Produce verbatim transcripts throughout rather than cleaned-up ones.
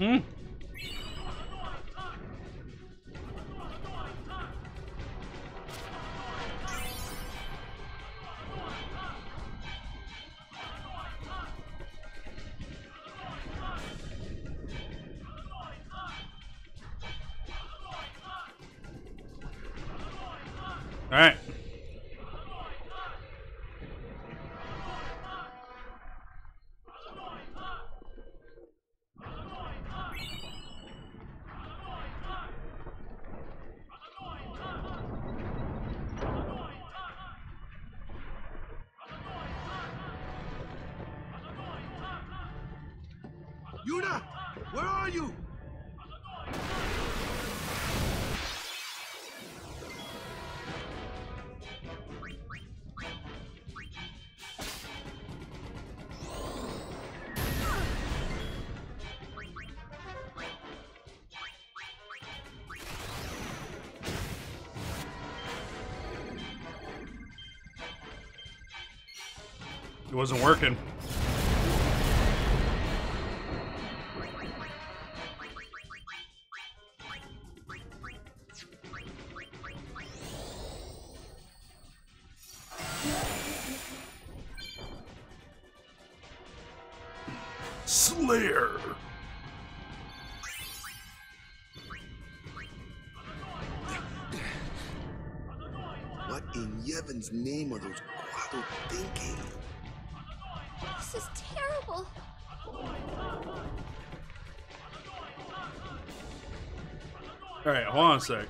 Mm. All right. Yuna, where are you? It wasn't working. Slayer. What in Yevon's name are those Guado thinking? This is terrible. All right, hold on a sec.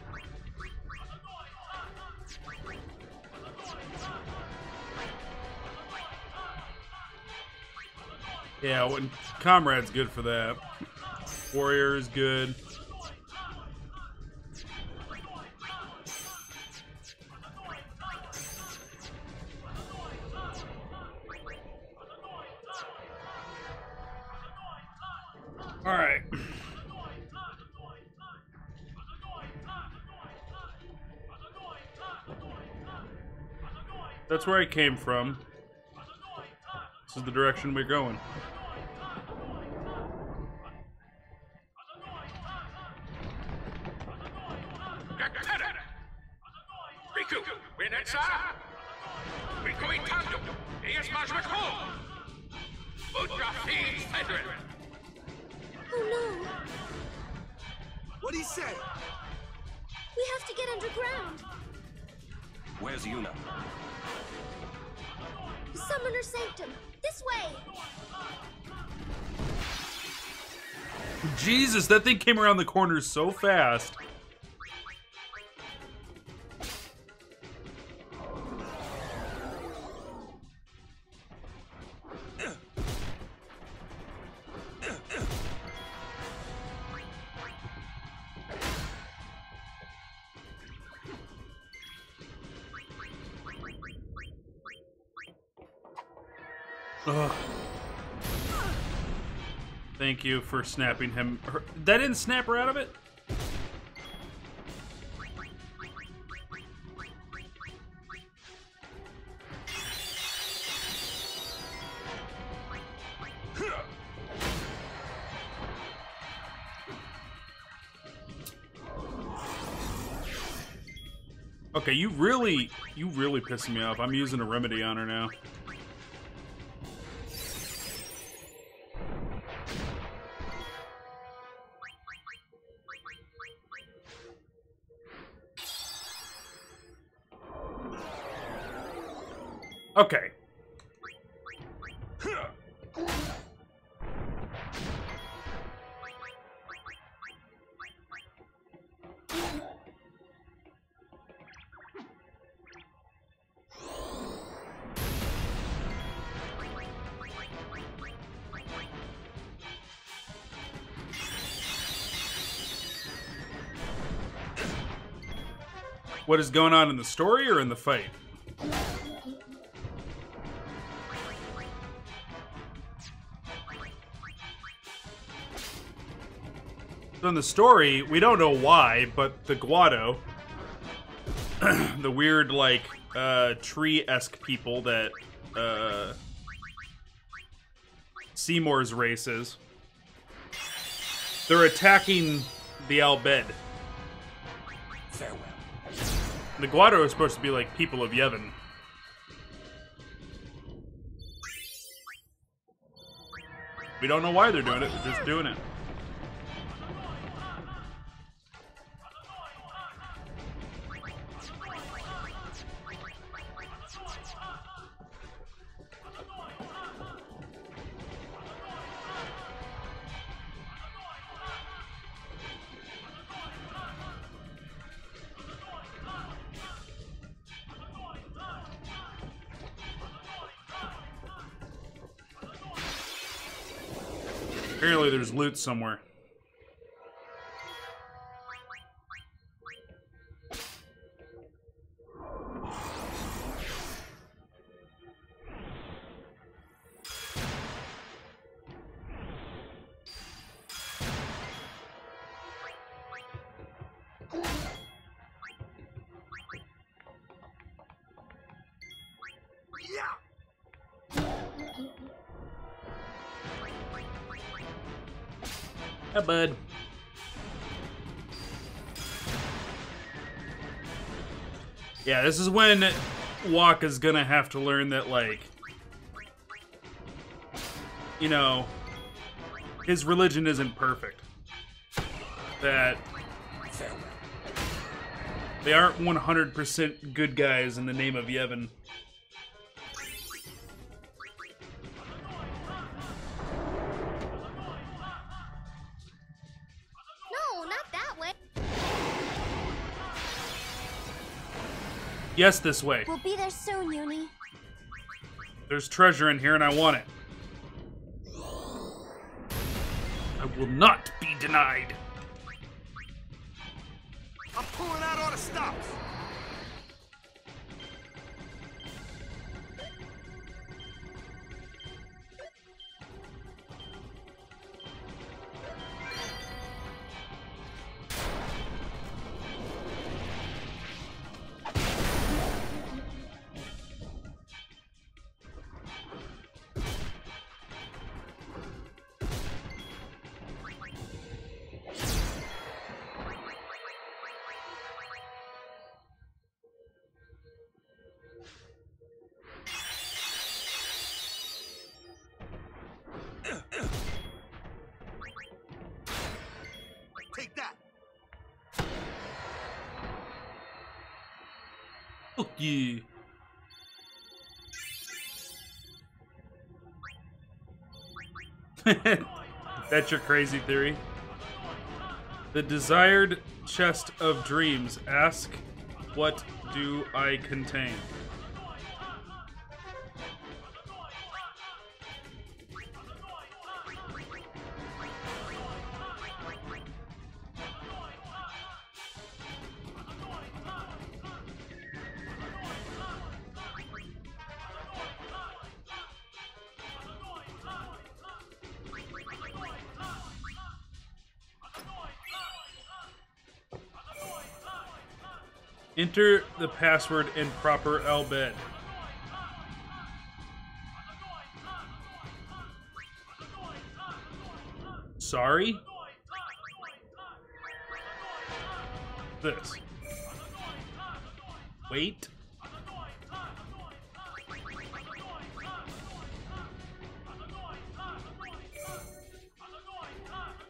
Yeah, when Comrade's good for that. Warrior is good. That's where I came from. This is the direction we're going. Rikku, we're not far. We're going to here's my recall. Oh no! What he said? We have to get underground. Where's Yuna? The Summoner Sanctum! This way! Jesus, that thing came around the corner so fast. Ugh. Thank you for snapping him. Her, that didn't snap her out of it? Okay, you really, you really pissing me off. I'm using a remedy on her now. Okay. What is going on in the story or in the fight? In the story, we don't know why, but the Guado, the weird, like, uh, tree-esque people that, uh, Seymour's race is, They're attacking the Al Bhed. Farewell. The Guado is supposed to be like people of Yevon. We don't know why they're doing it, they're just doing it. Apparently there's loot somewhere. Hey, bud. Yeah, this is when Wakka's gonna have to learn that, like, you know, his religion isn't perfect. That they aren't one hundred percent good guys in the name of Yevon. Yes, this way. We'll be there soon, Yuni. There's treasure in here and I want it. I will not be denied. I'm pulling out all the stops. You. That's your crazy theory. The desired chest of dreams. Ask, what do I contain? Enter the password in proper Al Bhed. Sorry? This. Wait.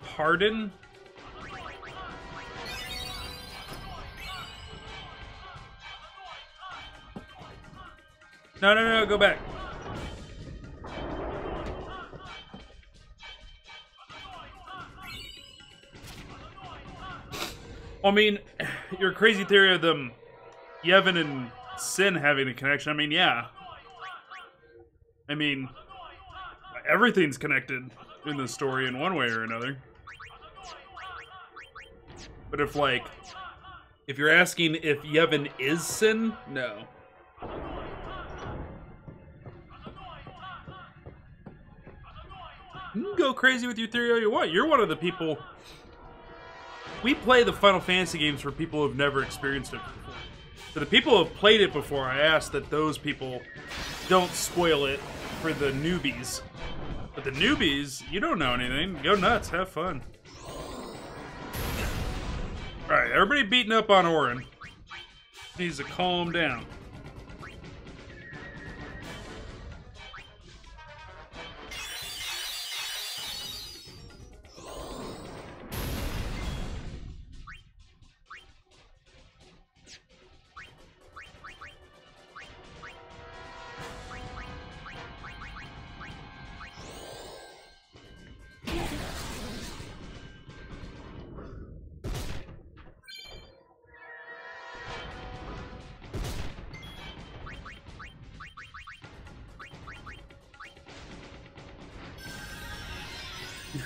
Pardon? No, no, no, go back. I mean, your crazy theory of them, Yevon and Sin having a connection, I mean, yeah. I mean, everything's connected in the story in one way or another. But if, like, if you're asking if Yevon is Sin, no. You can go crazy with your theory all you want. You're one of the people. We play the Final Fantasy games for people who've never experienced it before. For the people who have played it before, I ask that those people don't spoil it for the newbies. But the newbies, you don't know anything. Go nuts, have fun. Alright, everybody beating up on Auron. Needs to calm down.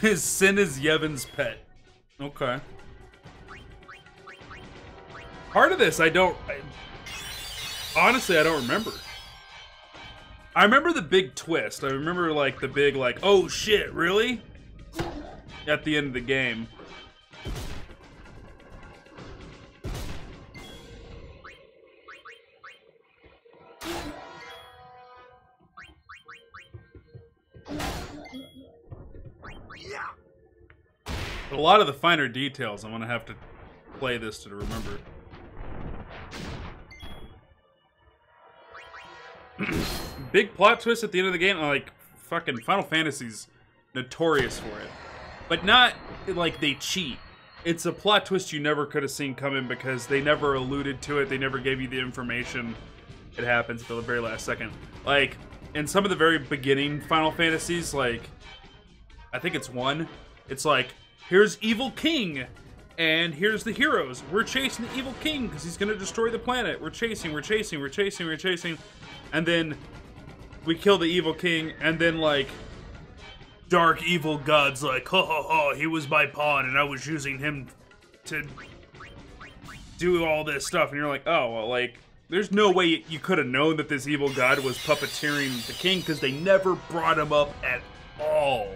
His Sin is Yevon's pet. Okay. Part of this, I don't... I, honestly, I don't remember. I remember the big twist. I remember, like, the big, like, oh, shit, really? At the end of the game. A lot of the finer details I'm gonna have to play this to remember. Big plot twist at the end of the game, like fucking Final Fantasy's notorious for it. But not like they cheat. It's a plot twist you never could have seen coming because they never alluded to it, they never gave you the information. It happens until the very last second. Like, in some of the very beginning Final Fantasies, like I think it's one, it's like, here's Evil King, and here's the heroes. We're chasing the Evil King because he's going to destroy the planet. We're chasing, we're chasing, we're chasing, we're chasing. And then we kill the Evil King, and then, like, dark evil gods like, ho, ho, ho, he was my pawn, and I was using him to do all this stuff. And you're like, oh, well, like, there's no way you could have known that this evil god was puppeteering the king because they never brought him up at all.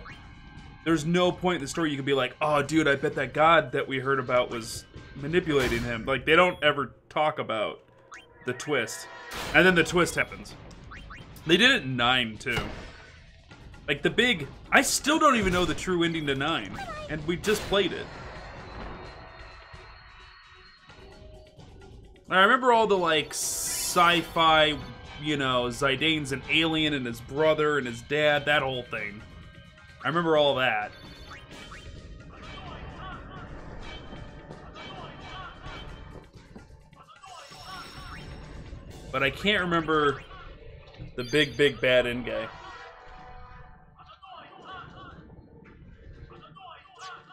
There's no point in the story you could be like, oh, dude, I bet that god that we heard about was manipulating him. Like, they don't ever talk about the twist. And then the twist happens. They did it in nine, too. Like, the big... I still don't even know the true ending to nine. And we just played it. I remember all the, like, sci-fi, you know, Zidane's an alien and his brother and his dad, that whole thing. I remember all that. But I can't remember the big, big bad end guy.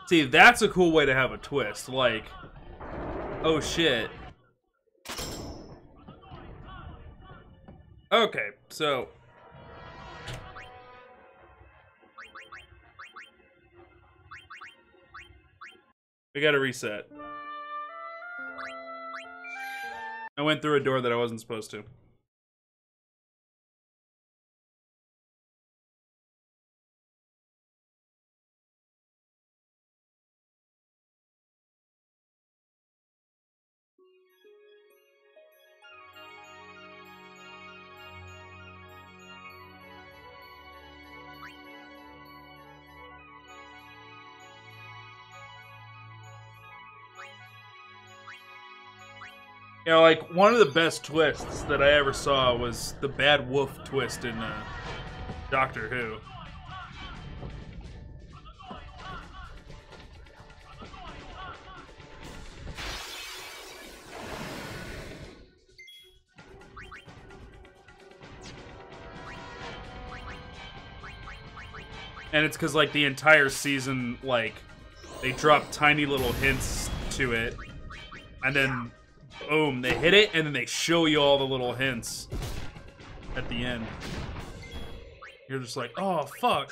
See, that's a cool way to have a twist. Like, oh shit. Okay, so... we gotta reset. I went through a door that I wasn't supposed to. You know, like, one of the best twists that I ever saw was the Bad Wolf twist in uh, Doctor Who. And it's because, like, the entire season, like, they drop tiny little hints to it, and then... boom, they hit it, and then they show you all the little hints at the end. You're just like, oh, fuck.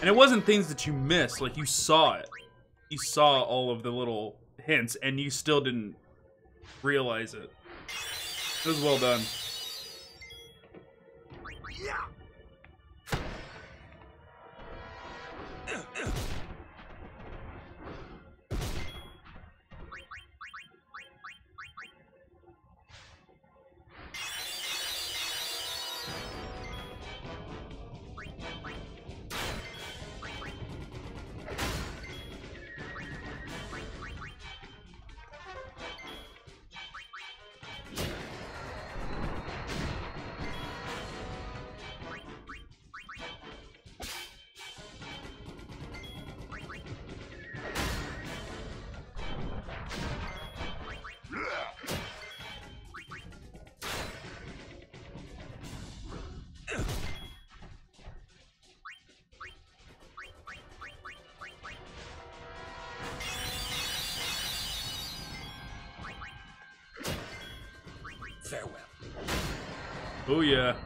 And it wasn't things that you missed. Like, you saw it. You saw all of the little hints, and you still didn't realize it. It was well done. Farewell. Booyah.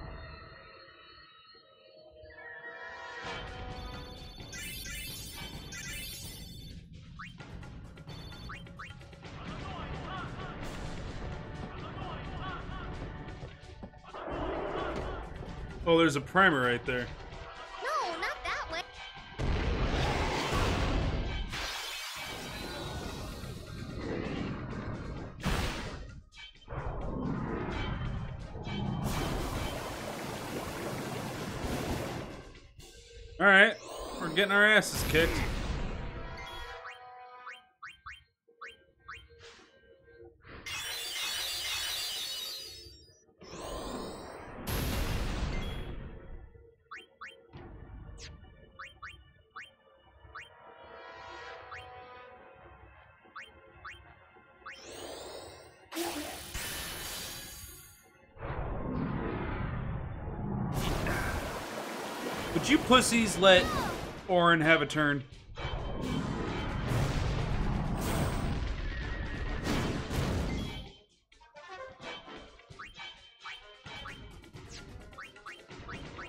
Oh, there's a primer right there. No, not that way. All right, we're getting our asses kicked. Pussies, let Auron have a turn.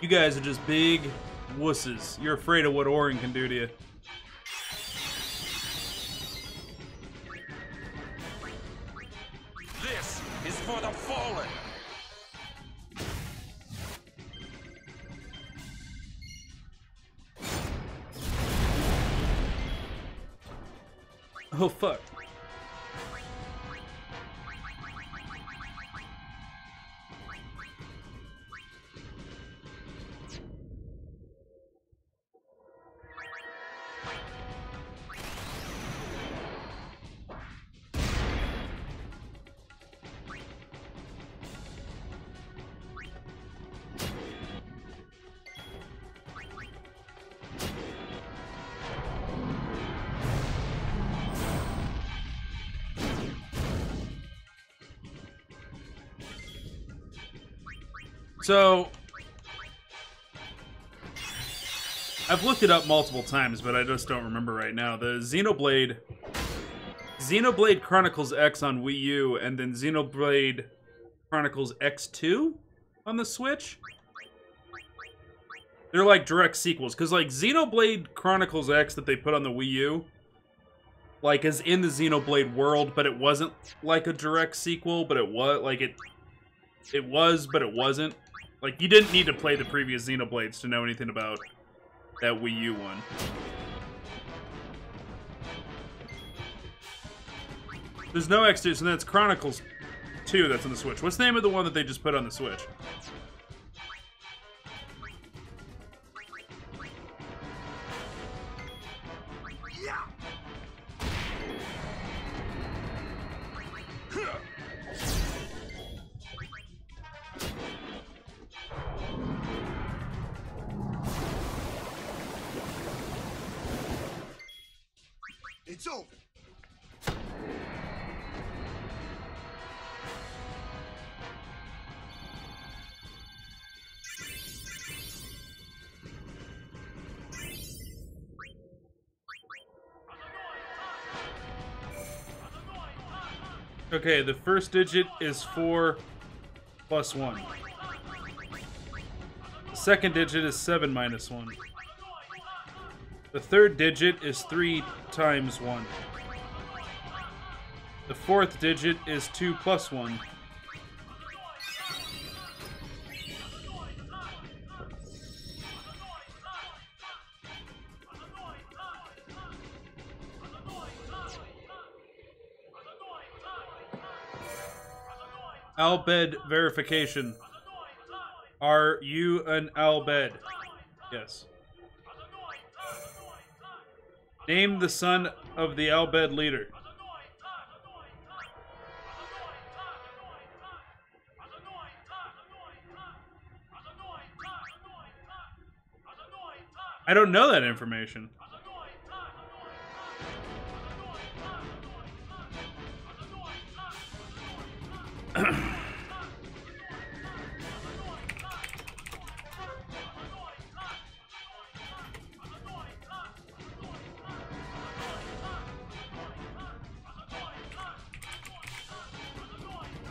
You guys are just big wusses. You're afraid of what Auron can do to you. This is for the fallen. Oh, fuck. So, I've looked it up multiple times, but I just don't remember right now. The Xenoblade, Xenoblade Chronicles X on Wii U, and then Xenoblade Chronicles X two on the Switch. They're like direct sequels, because like Xenoblade Chronicles X that they put on the Wii U, like is in the Xenoblade world, but it wasn't like a direct sequel, but it was like it, it was, but it wasn't. Like, you didn't need to play the previous Xenoblades to know anything about that Wii U one. There's no X two, so that's Chronicles two that's on the Switch. What's the name of the one that they just put on the Switch? Okay, the first digit is four plus one. The second digit is seven minus one. The third digit is three times one. The fourth digit is two plus one. Al Bhed verification. Are you an Al Bhed? Yes. Name the son of the Al Bhed leader. I don't know that information.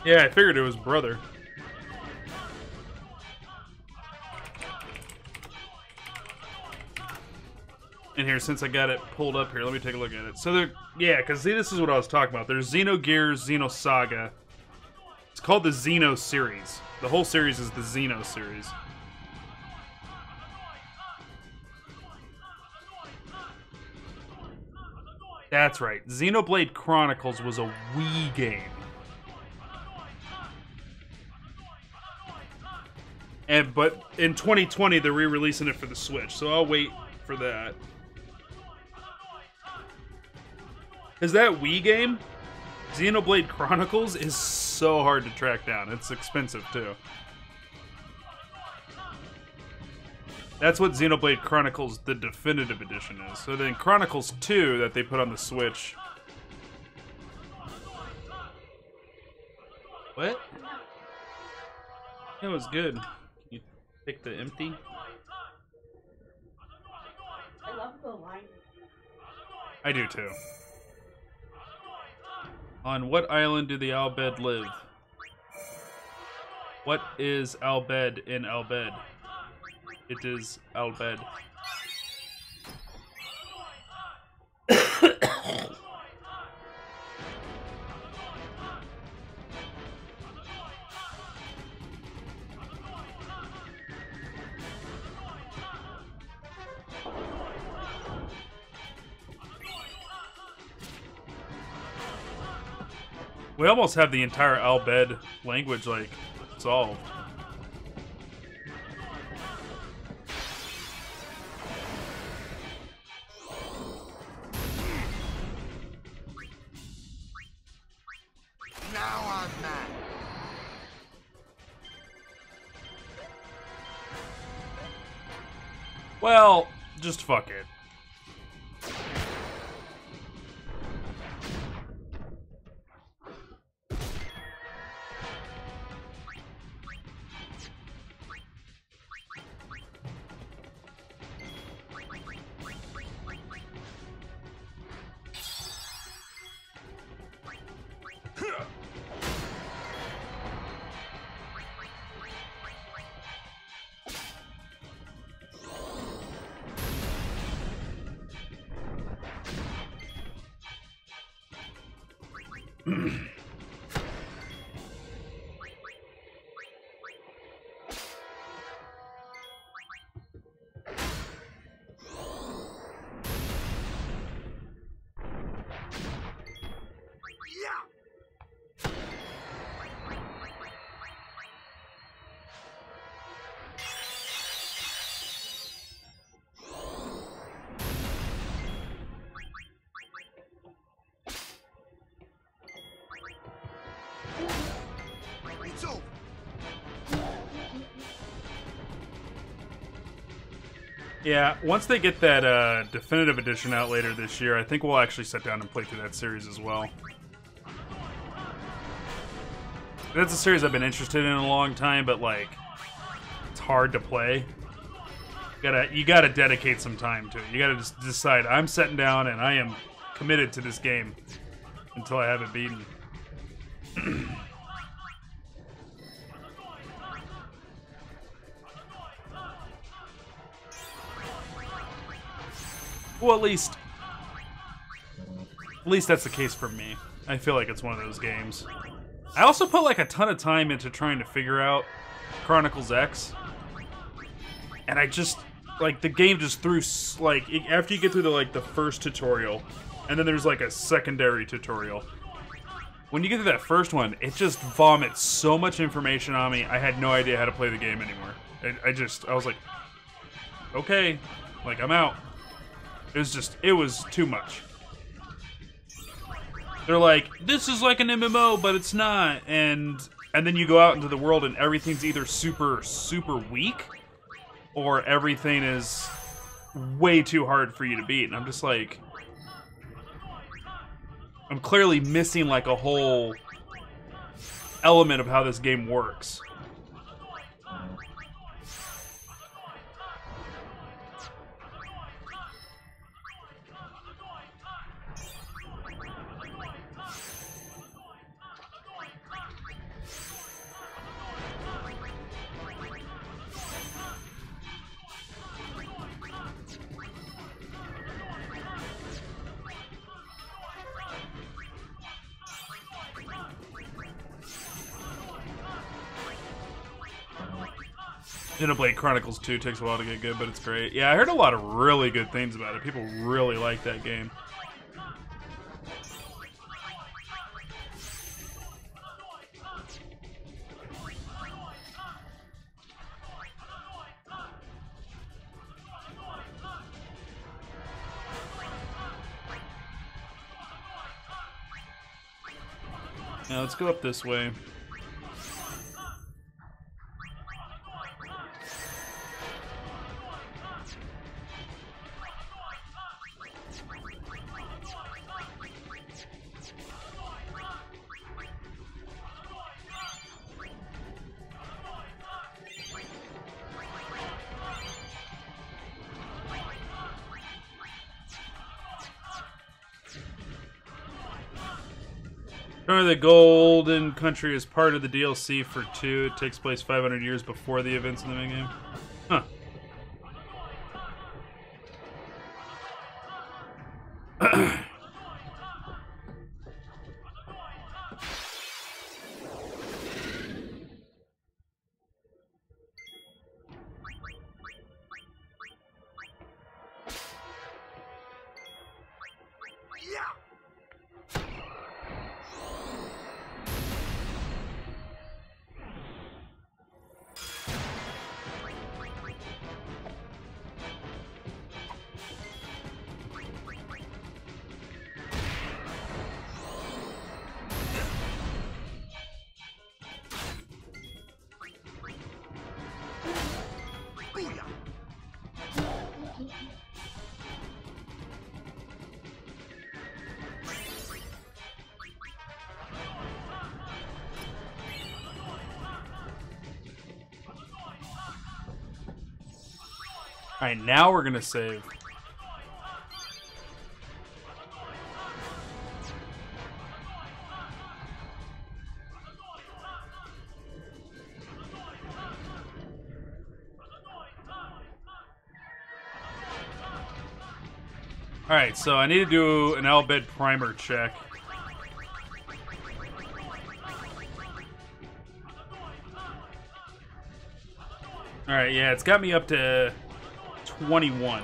Yeah, I figured it was brother. In here, since I got it pulled up here, let me take a look at it. So, there, yeah, because this is what I was talking about. There's Xenogear, Xenosaga. It's called the Xeno series. The whole series is the Xeno series. That's right. Xenoblade Chronicles was a Wii game. And but in twenty twenty, they're re-releasing it for the Switch, so I'll wait for that. Is that Wii game? Xenoblade Chronicles is so hard to track down. It's expensive too. That's what Xenoblade Chronicles the Definitive Edition is. So then Chronicles two that they put on the Switch. What? It was good. Can you pick the empty? I love the line. I do too. On what island do the Al Bhed live? What is Al Bhed in Al Bhed? It is Al Bhed. We almost have the entire Al Bhed language like solved. Well, just fuck it. Yeah, once they get that uh, Definitive Edition out later this year, I think we'll actually sit down and play through that series as well. That's a series I've been interested in a long time, but like, it's hard to play. You gotta, you gotta dedicate some time to it. You gotta just decide, I'm sitting down and I am committed to this game until I have it beaten. Well, at least, at least that's the case for me. I feel like it's one of those games. I also put like a ton of time into trying to figure out Chronicles X, and I just like the game just threw like it, after you get through the like the first tutorial, and then there's like a secondary tutorial. When you get to that first one, it just vomits so much information on me. I had no idea how to play the game anymore. I, I just I was like, okay, like I'm out. It was just, it was too much. They're like, this is like an M M O, but it's not. And and then you go out into the world and everything's either super, super weak or everything is way too hard for you to beat. And I'm just like, I'm clearly missing like a whole element of how this game works. Xenoblade Chronicles two takes a while to get good, but it's great. Yeah, I heard a lot of really good things about it. People really like that game. Now let's go up this way. Remember, the Golden Country is part of the D L C for two. It takes place five hundred years before the events in the main game. Huh. Alright, now we're gonna save. Alright, so I need to do an Al Bhed primer check. Alright, yeah, it's got me up to twenty-one.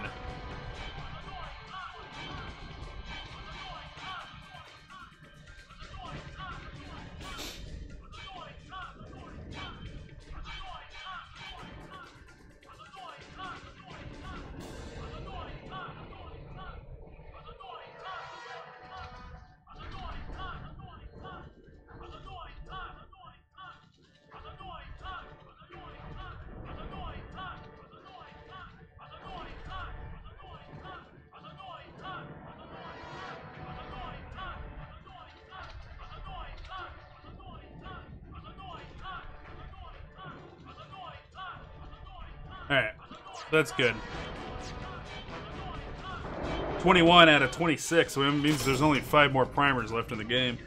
Alright, that's good. twenty-one out of twenty-six, so it means there's only five more primers left in the game.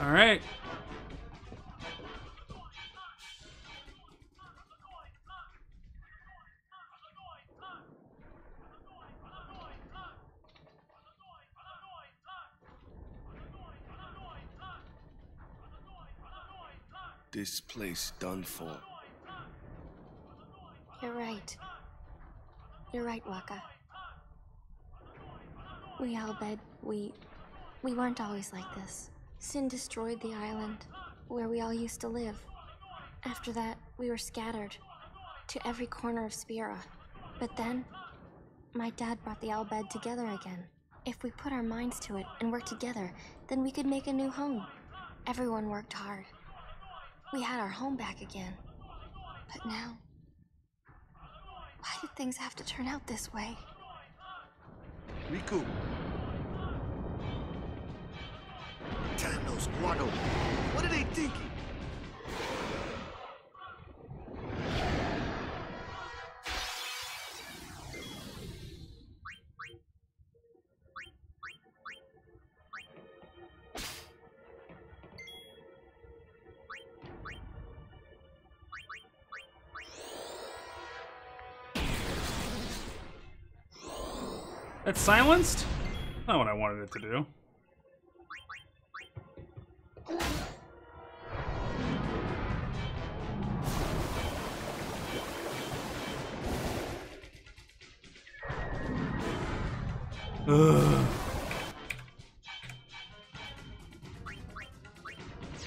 Alright. This place done for. You're right. You're right, Wakka. We Al Bhed, we... We weren't always like this. Sin destroyed the island where we all used to live. After that, we were scattered to every corner of Spira. But then, my dad brought the Al Bhed together again. If we put our minds to it and worked together, then we could make a new home. Everyone worked hard. We had our home back again, but now, why did things have to turn out this way? Rikku. Damn those Guado. What are they thinking? That's silenced? Not what I wanted it to do. Ugh.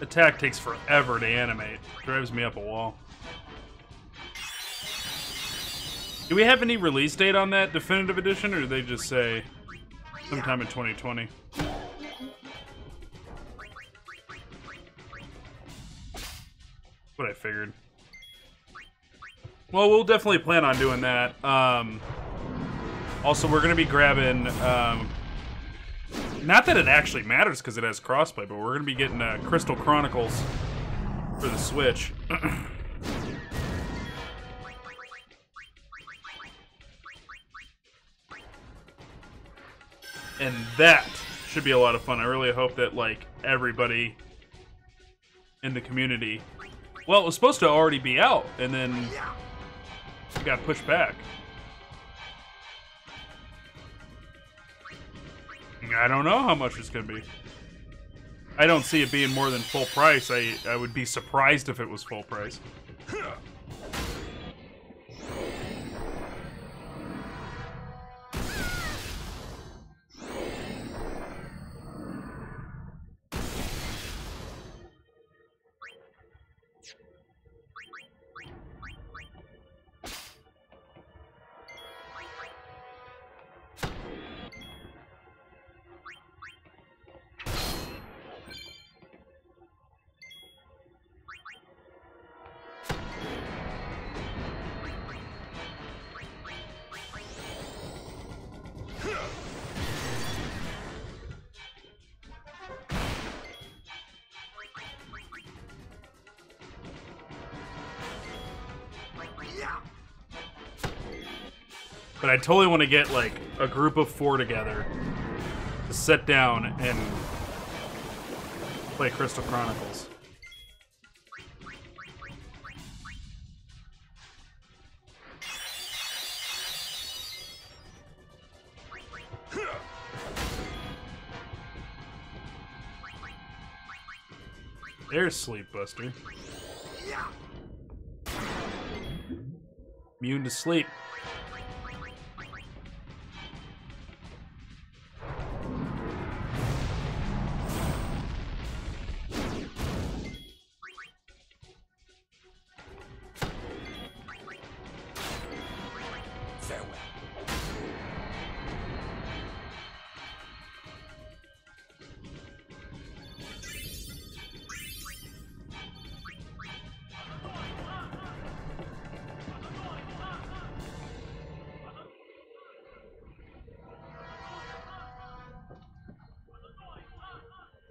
Attack takes forever to animate. Drives me up a wall. Do we have any release date on that definitive edition, or do they just say sometime in twenty twenty? What I figured. Well, we'll definitely plan on doing that. Um, also, we're going to be grabbing... Um, not that it actually matters because it has crossplay, but we're going to be getting uh, Crystal Chronicles for the Switch. And that should be a lot of fun. I really hope that, like, everybody in the community... Well, it was supposed to already be out, and then it got pushed back. I don't know how much it's going to be. I don't see it being more than full price. I, I would be surprised if it was full price. But I totally want to get, like, a group of four together to sit down and play Crystal Chronicles. There's Sleep Buster. Immune to sleep.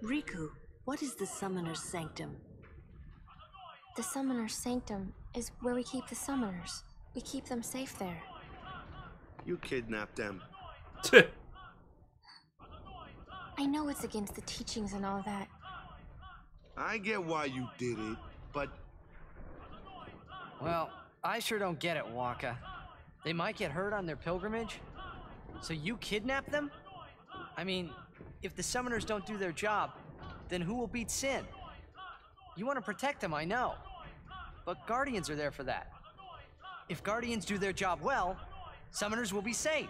Rikku, what is the Summoner's Sanctum? The Summoner's Sanctum is where we keep the Summoners. We keep them safe there. You kidnapped them. I know it's against the teachings and all that. I get why you did it, but... Well, I sure don't get it, Wakka. They might get hurt on their pilgrimage. So you kidnapped them? I mean... If the summoners don't do their job, then who will beat Sin? You want to protect them, I know. But Guardians are there for that. If Guardians do their job well, summoners will be safe.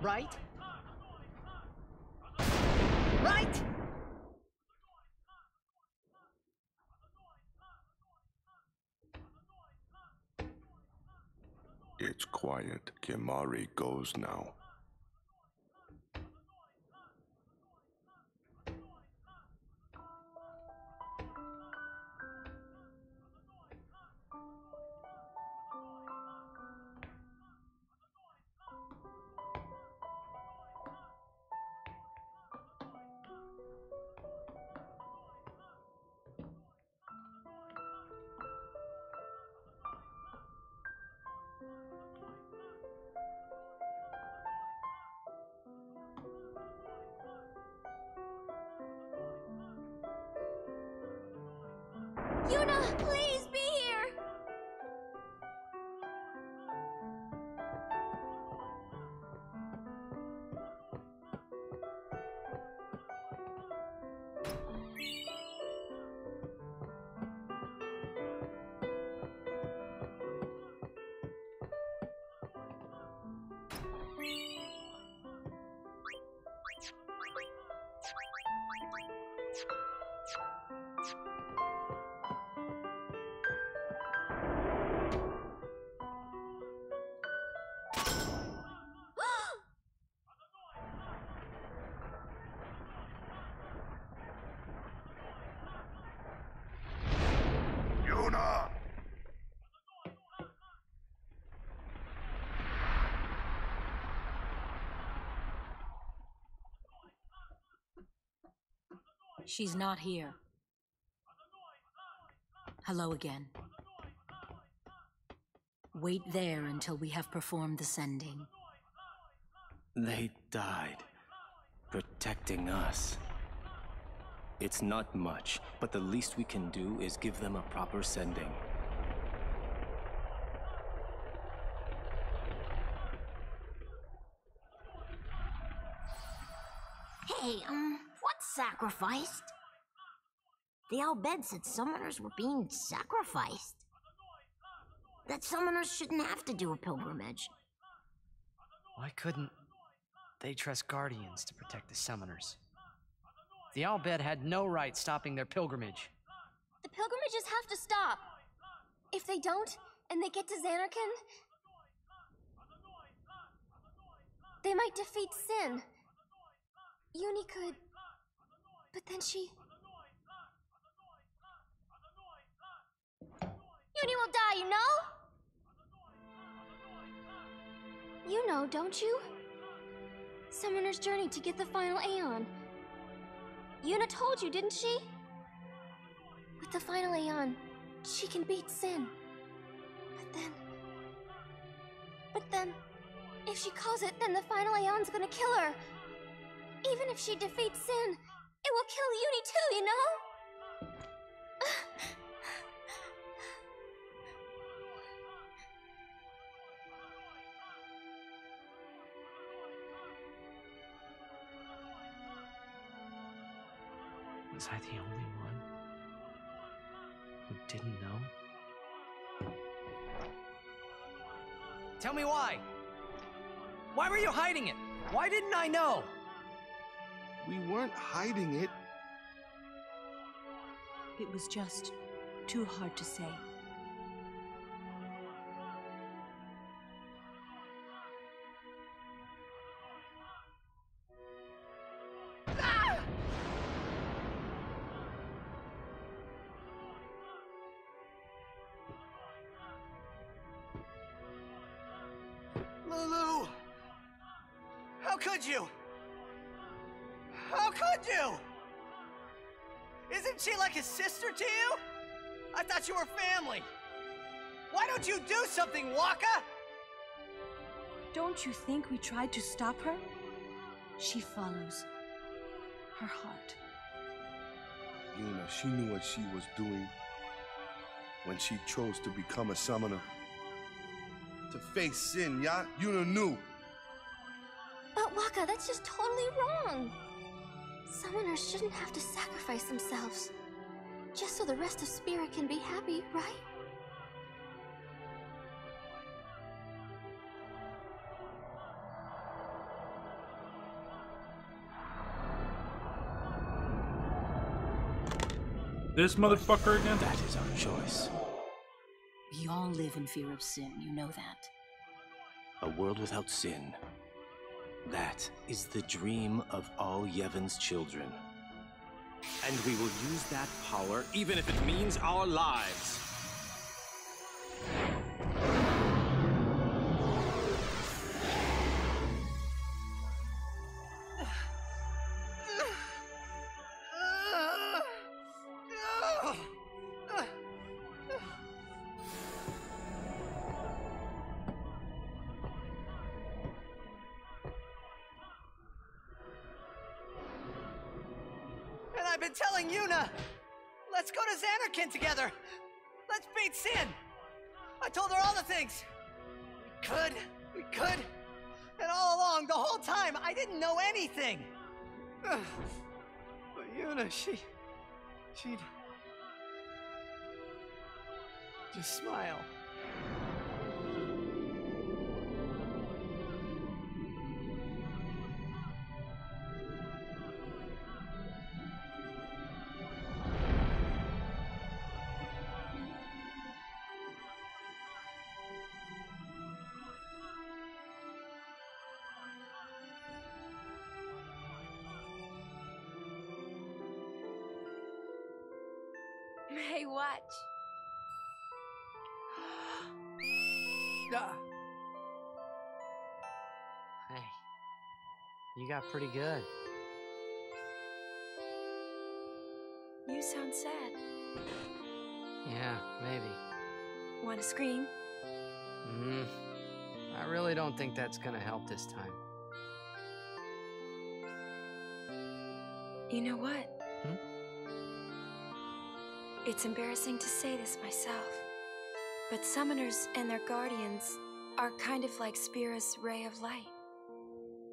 Right? Right? It's quiet. Kimahri goes now. Yuna, please be here! She's not here. Hello again. Wait there until we have performed the sending. They died, protecting us. It's not much, but the least we can do is give them a proper sending. Hey, um, what's sacrificed? The Al Bhed said summoners were being sacrificed. That summoners shouldn't have to do a pilgrimage. Why couldn't... They trust guardians to protect the summoners. The Al Bhed had no right stopping their pilgrimage. The pilgrimages have to stop. If they don't, and they get to Zanarkand, they might defeat Sin. Yuna could, but then she... Yuna will die, you know? You know, don't you? Summoner's journey to get the final Aeon. Yuna told you, didn't she? With the final Aeon, she can beat Sin. But then... But then... If she calls it, then the final Aeon's gonna kill her! Even if she defeats Sin, it will kill Yuna too, you know? Was I the only one who didn't know? Tell me why! Why were you hiding it? Why didn't I know? We weren't hiding it. It was just too hard to say. Lulu! How could you? How could you? Isn't she like a sister to you? I thought you were family. Why don't you do something, Wakka? Don't you think we tried to stop her? She follows her heart. Yuna, she knew what she was doing when she chose to become a summoner. To face Sin, yeah? Yuna knew. But Wakka, that's just totally wrong. Summoners shouldn't have to sacrifice themselves, just so the rest of Spira can be happy, right? This motherfucker again? That is our choice. We all live in fear of Sin, you know that. A world without sin. That is the dream of all Yevon's children. And we will use that power, even if it means our lives. Together. Let's beat Sin. I told her all the things. We could, we could. And all along, the whole time, I didn't know anything. But Yuna, she... She'd... Just smile. Hey, watch. Hey, you got pretty good. You sound sad. Yeah, maybe. Want to scream? Hmm. I really don't think that's gonna help this time. You know what? Hmm? It's embarrassing to say this myself, but summoners and their guardians are kind of like Spira's ray of light.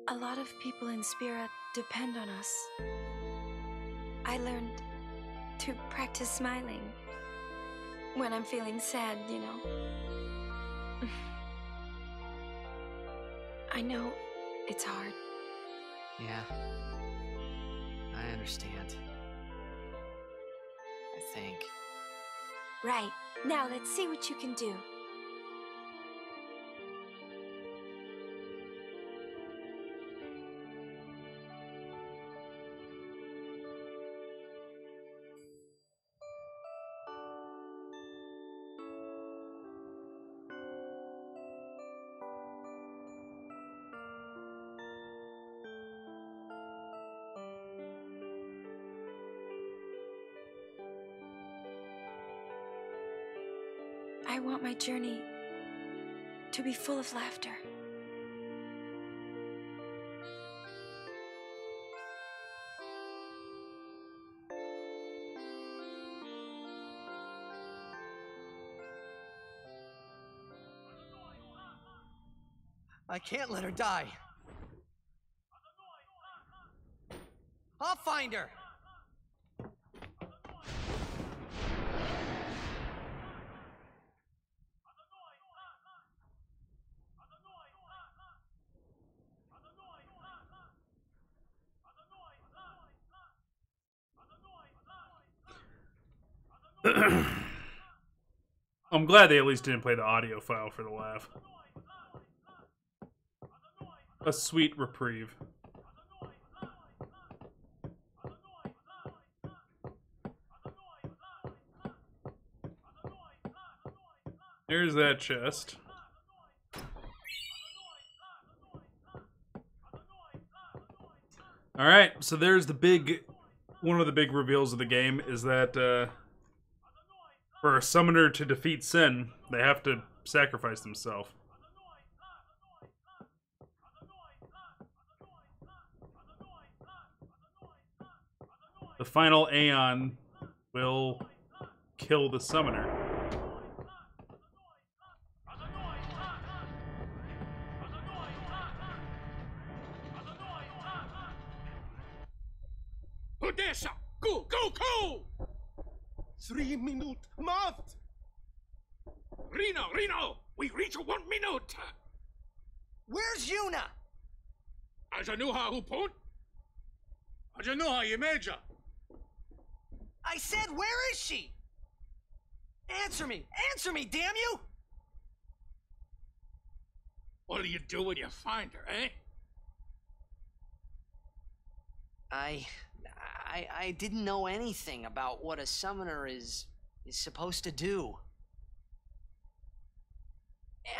A lot of people in Spira depend on us. I learned to practice smiling when I'm feeling sad, you know. I know it's hard. Yeah. I understand. I think. Right. Now let's see what you can do. I want my journey to be full of laughter. I can't let her die. I'll find her. I'm glad they at least didn't play the audio file for the laugh. A sweet reprieve. Here's that chest. Alright, so there's the big... One of the big reveals of the game is that... Uh, For a summoner to defeat Sin, they have to sacrifice themselves. The final Aeon will kill the summoner. Odessa, go, go, go! Three minute math. Reno, Reno, we reach one minute. Where's Yuna? Ajanuha upon? Ajanuha Yemeja. I said, where is she? Answer me, answer me, damn you! What'll you do when you find her, eh? I. I, I didn't know anything about what a summoner is is supposed to do.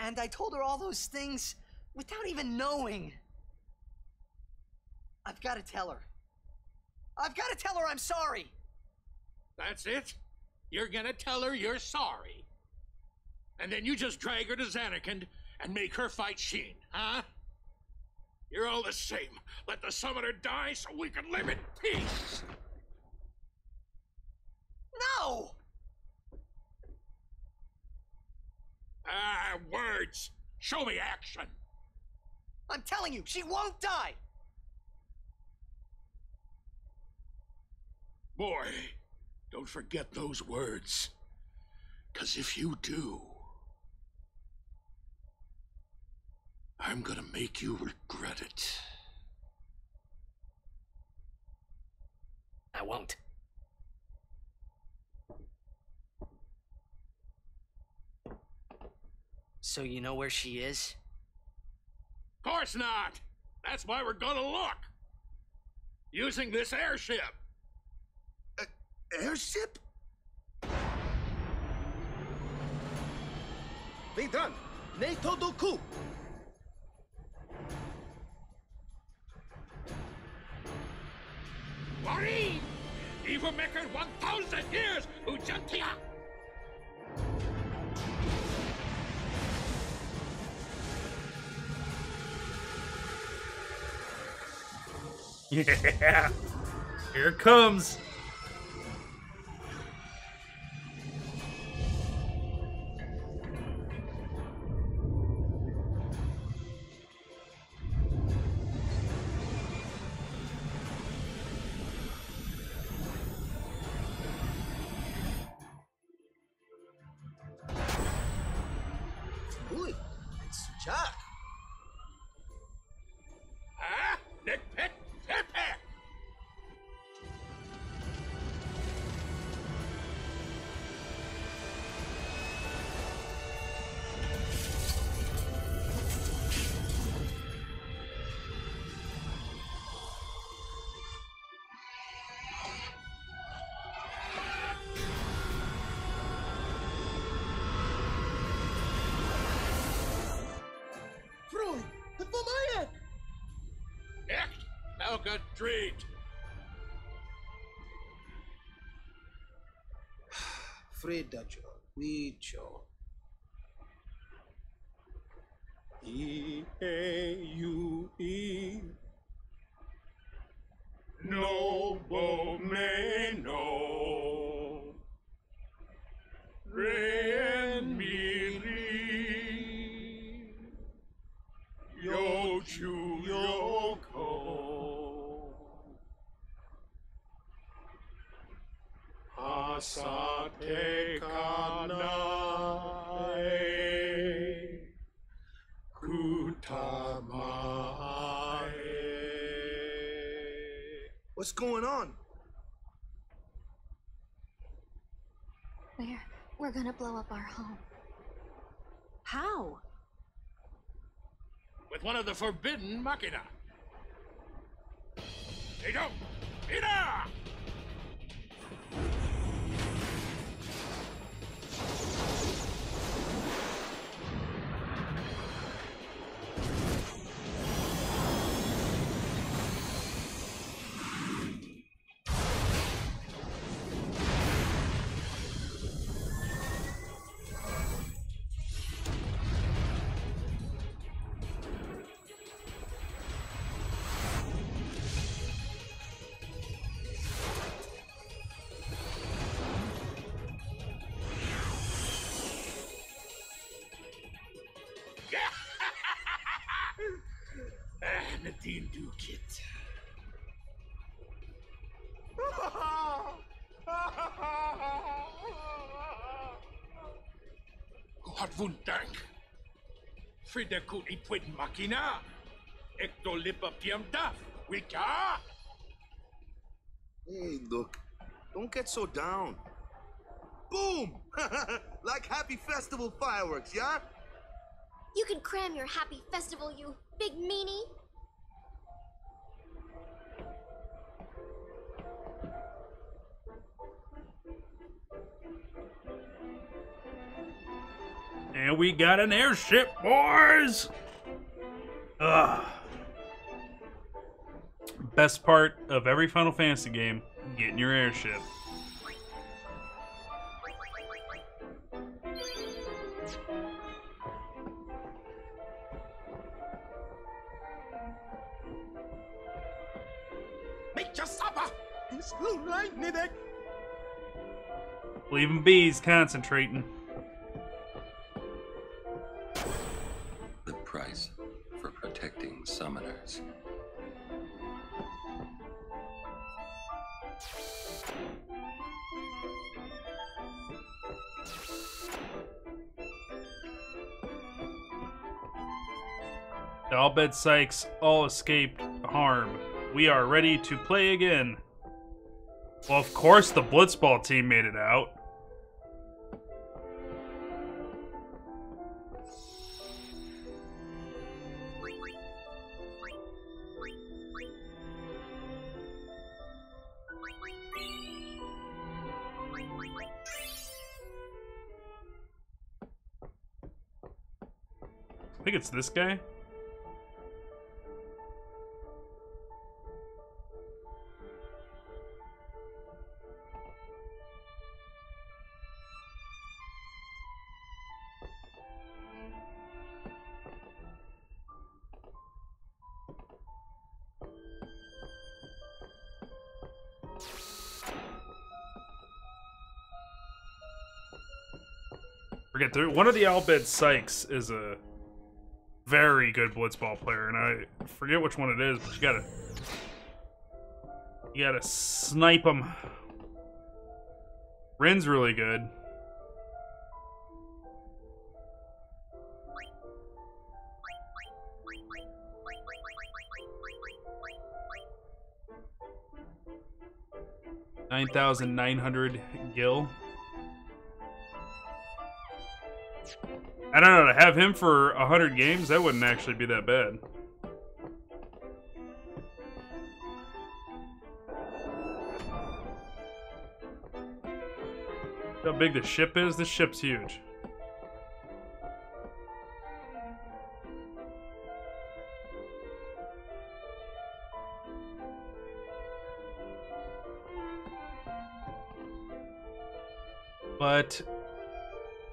And I told her all those things without even knowing. I've got to tell her. I've got to tell her I'm sorry. That's it? You're going to tell her you're sorry. And then you just drag her to Zanarkand and make her fight Sheen, huh? You're all the same. Let the summoner die so we can live in peace. No! Ah, words. Show me action. I'm telling you, she won't die. Boy, don't forget those words. 'Cause if you do... I'm gonna make you regret it. I won't. So you know where she is? Of course not! That's why we're gonna look! Using this airship! Uh, airship? Zidane! Neto Doku! Evil Schleiermacher one thousand years, Ujantia! Yeah! Here it comes! Good treat. Freda John, we John. E A U E. No Bomeno. Re and Miri. Yo Chu Yoko. Asate kanae kutamae. What's going on? We're we're gonna blow up our home. How? With one of the forbidden Machina. They don't. Ida! Wundank! Frida could equate Machina! Ecto Lipa Piamda! Wika! Hey, look. Don't get so down. Boom! Like happy festival fireworks, yeah? You can cram your happy festival, you big meanie! And we got an airship, boys! Ugh. Best part of every Final Fantasy game, getting your airship. Make your supper! It's moonlight, Nidek! Leaving bees concentrating. Price for protecting summoners. Al Bhed Sykes all escaped harm. We are ready to play again. Well, of course the Blitzball team made it out. I think it's this guy. forget, there, one of the Al Bhed Sykes is a very good Blitzball player, and I forget which one it is, but you gotta, you gotta snipe them. Rin's really good. nine thousand nine hundred gil. I don't know, to have him for one hundred games, that wouldn't actually be that bad. How big the ship is? This ship's huge. But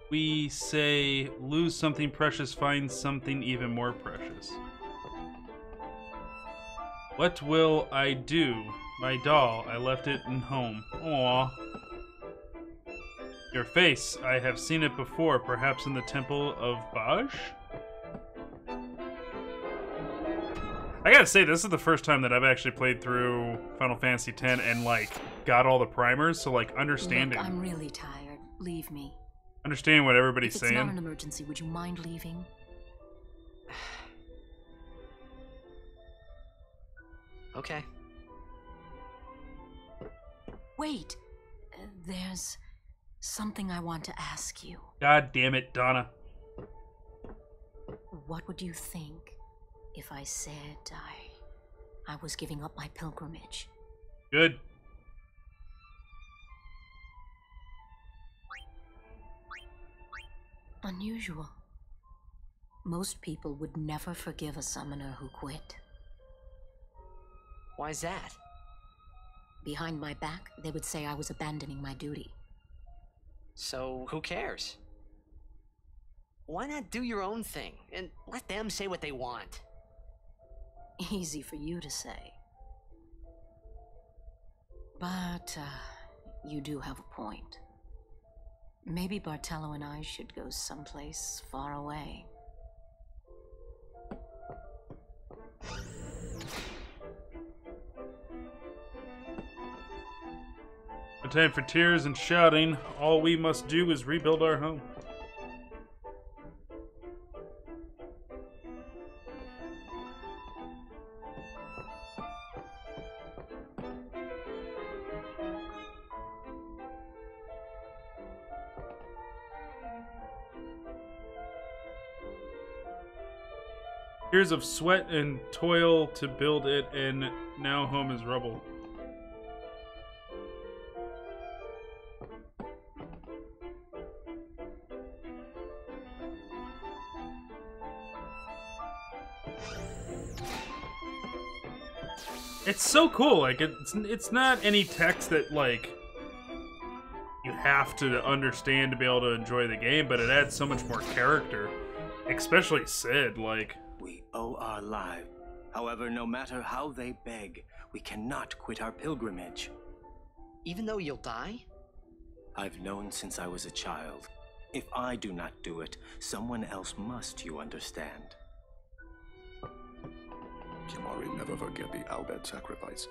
we say, lose something precious, find something even more precious. What will I do? My doll, I left it in home. Aww. Your face, I have seen it before, perhaps in the temple of Baj? I gotta say, this is the first time that I've actually played through Final Fantasy X and, like, got all the primers, so, like, understanding. Look, I'm really tired. Leave me. Understand what everybody's saying. If it's not an emergency, would you mind leaving? Okay. Wait. Uh, there's something I want to ask you. God damn it, Donna. What would you think if I said I, I was giving up my pilgrimage? Good. Unusual. Most people would never forgive a summoner who quit. Why's that? Behind my back, they would say I was abandoning my duty. So, who cares? Why not do your own thing and let them say what they want? Easy for you to say. But, uh, you do have a point. Maybe Bartello and I should go someplace far away. No time for tears and shouting. All we must do is rebuild our home. Years of sweat and toil to build it, and now home is rubble. It's so cool. Like it's it's not any text that like you have to understand to be able to enjoy the game, but it adds so much more character, especially Cid. Like. We owe our lives. However, no matter how they beg, we cannot quit our pilgrimage. Even though you'll die? I've known since I was a child. If I do not do it, someone else must, you understand. Kimahri never forget the Al Bhed sacrifice.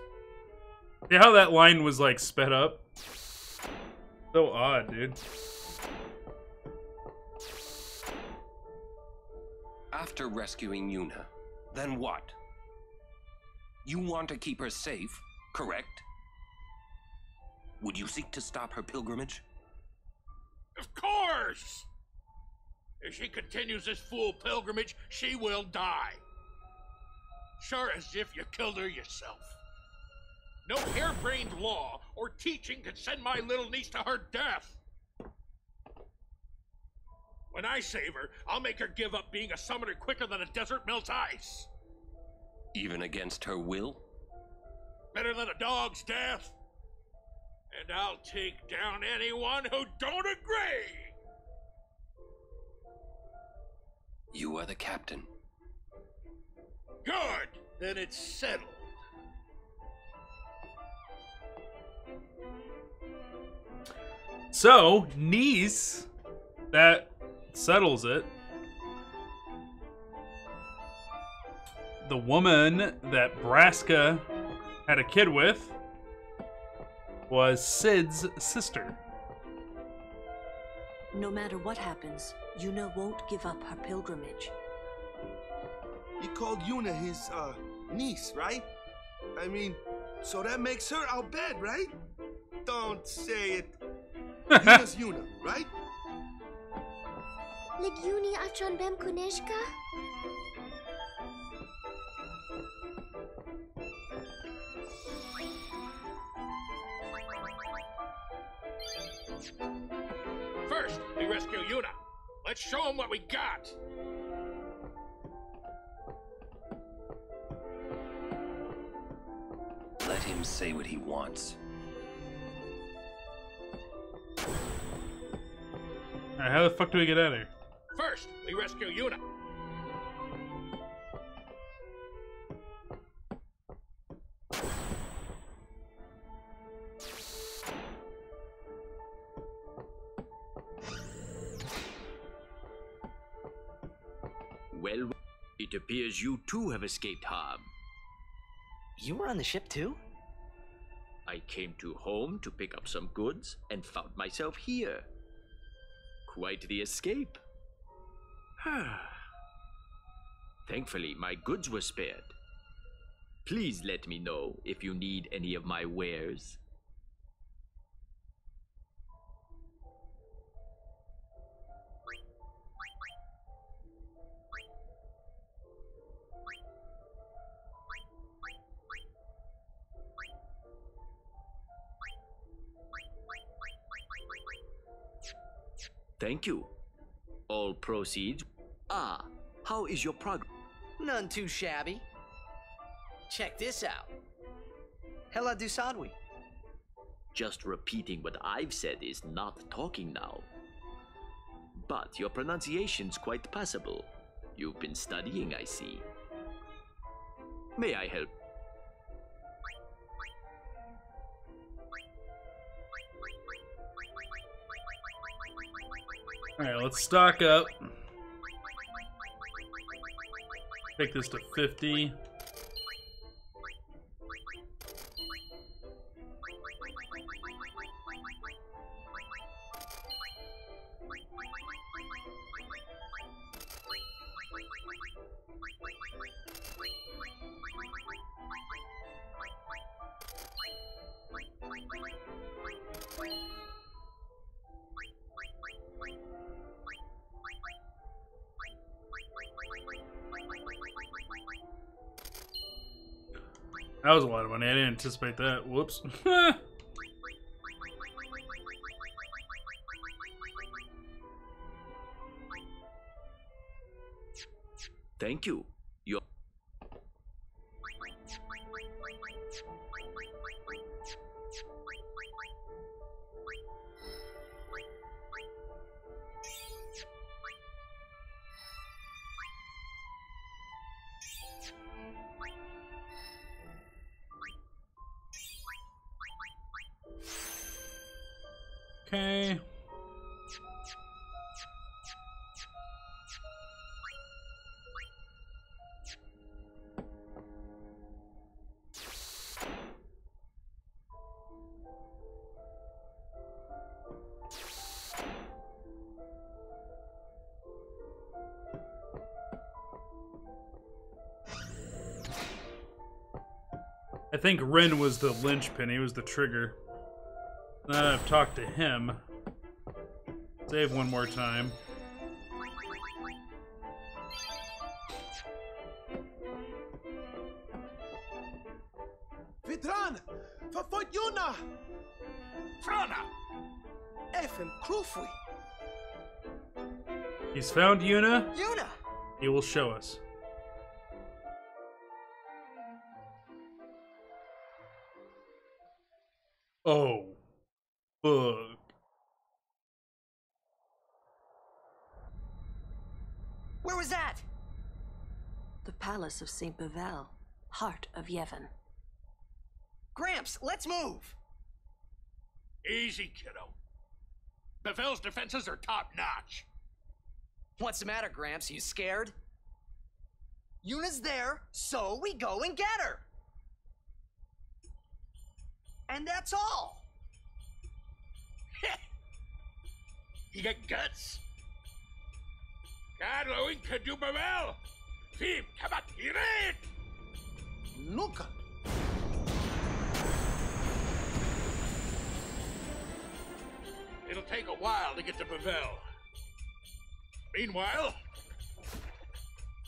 Yeah, how that line was like sped up. So odd, dude. After rescuing Yuna, then what? You want to keep her safe, correct? Would you seek to stop her pilgrimage? Of course! If she continues this fool pilgrimage, she will die. Sure as if you killed her yourself. No harebrained law or teaching could send my little niece to her death. When I save her, I'll make her give up being a summoner quicker than a desert melts ice. Even against her will? Better than a dog's death. And I'll take down anyone who don't agree. You are the captain. Good. Then it's settled. So, niece, that settles it. The woman that Braska had a kid with was Cid's sister. No matter what happens, Yuna won't give up her pilgrimage. He called Yuna his, uh, niece, right? I mean, so that makes her Al Bhed, right? Don't say it. Yuna's Yuna, right? Leguni Atranbem Kuneshka? First, we rescue Yuna. Let's show them what we got. Let him say what he wants. Alright, how the fuck do we get out of here? First, we rescue Yuna. Well, it appears you too have escaped harm. You were on the ship too? I came to home to pick up some goods and found myself here. Quite the escape. Thankfully, my goods were spared. Please let me know if you need any of my wares. Thank you. All proceeds. Ah, how is your progress? None too shabby. Check this out. Hella Dusadwi. Just repeating what I've said is not talking now. But your pronunciation's quite passable. You've been studying, I see. May I help? Alright, let's stock up. Take this to fifty. That was a lot of money. I didn't anticipate that. Whoops. Thank you. You're... Okay. I think Rin was the linchpin, he was the trigger. Now that I've talked to him, save one more time. Vidran! Verfolgt Yuna! Frana! Efem Krufui! He's found Yuna. Yuna! He will show us. Oh. Book. Where was that? The palace of Saint Bevelle, heart of Yevon. Gramps, let's move! Easy, kiddo. Bevelle's defenses are top-notch. What's the matter, Gramps? You scared? Yuna's there, so we go and get her. And that's all. You got guts? God, Loin can do Bevelle! Team, come on, get it! Look! It'll take a while to get to Bevelle. Meanwhile,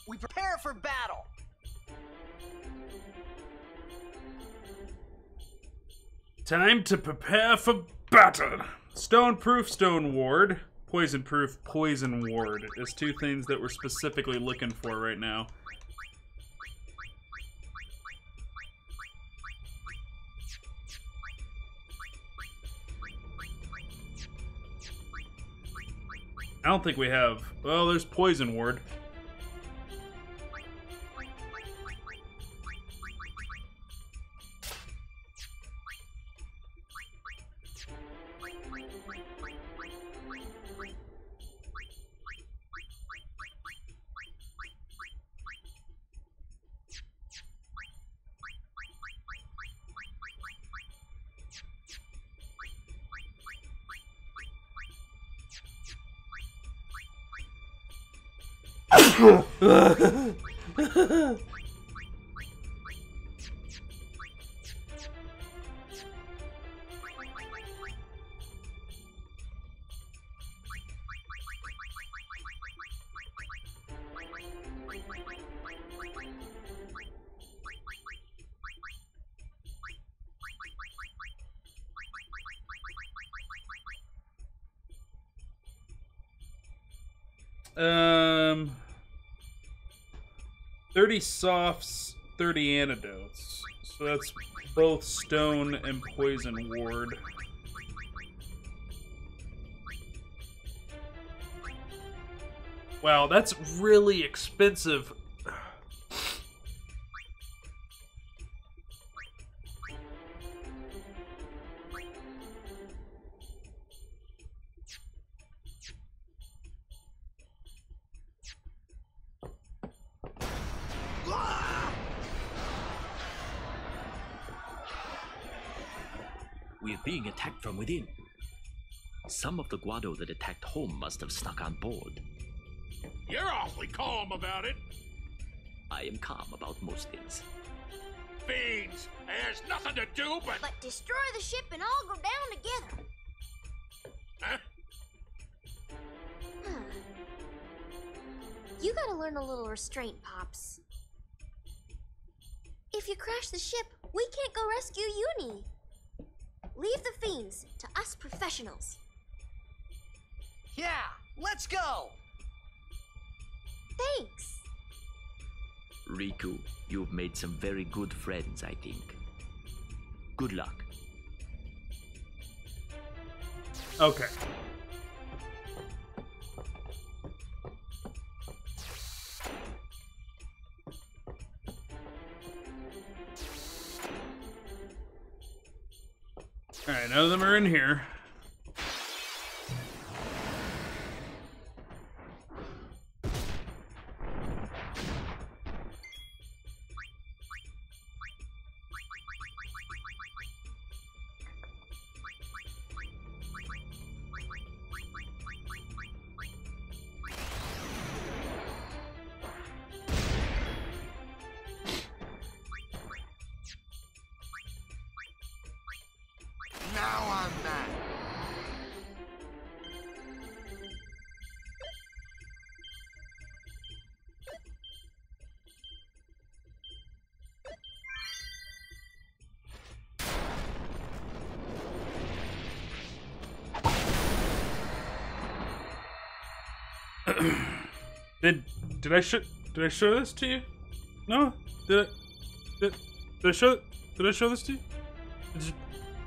we prepare for battle. Time to prepare for battle. Stone-proof, stone ward. Poison-proof, poison ward. Is two things that we're specifically looking for right now. I don't think we have. Well, there's poison ward. Um, thirty softs, thirty antidotes. So that's both stone and poison ward. Wow, that's really expensive. Within. Some of the Guado that attacked home must have snuck on board. You're awfully calm about it. I am calm about most things. Fiends! There's nothing to do but... But destroy the ship and all go down together. Huh? Huh. You gotta learn a little restraint, Pops. If you crash the ship, we can't go rescue Yuna. Leave the fiends to us professionals. Yeah, let's go! Thanks. Rikku, you've made some very good friends, I think. Good luck. Okay. Alright, none of them are in here. Did did I show did I show this to you? No? Did I did, did I show did I show this to you? Did you,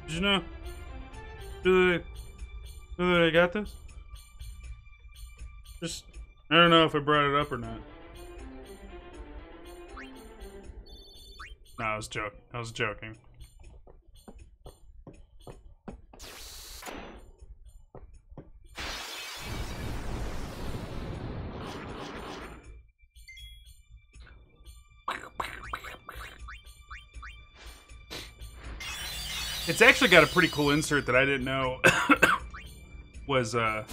did you know? Did I, did I got this? Just I don't know if I brought it up or not. No, I was joking. I was joking. It's actually got a pretty cool insert that I didn't know was uh,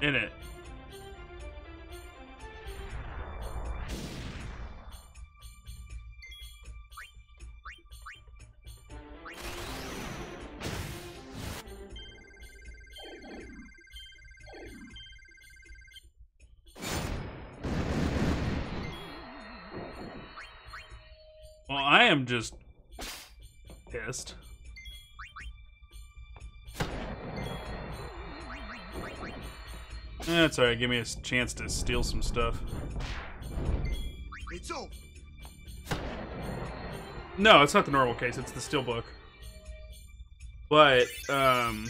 in it. Well, I am just pissed. That's alright, give me a chance to steal some stuff. It's over. No, it's not the normal case, it's the steelbook. But, um...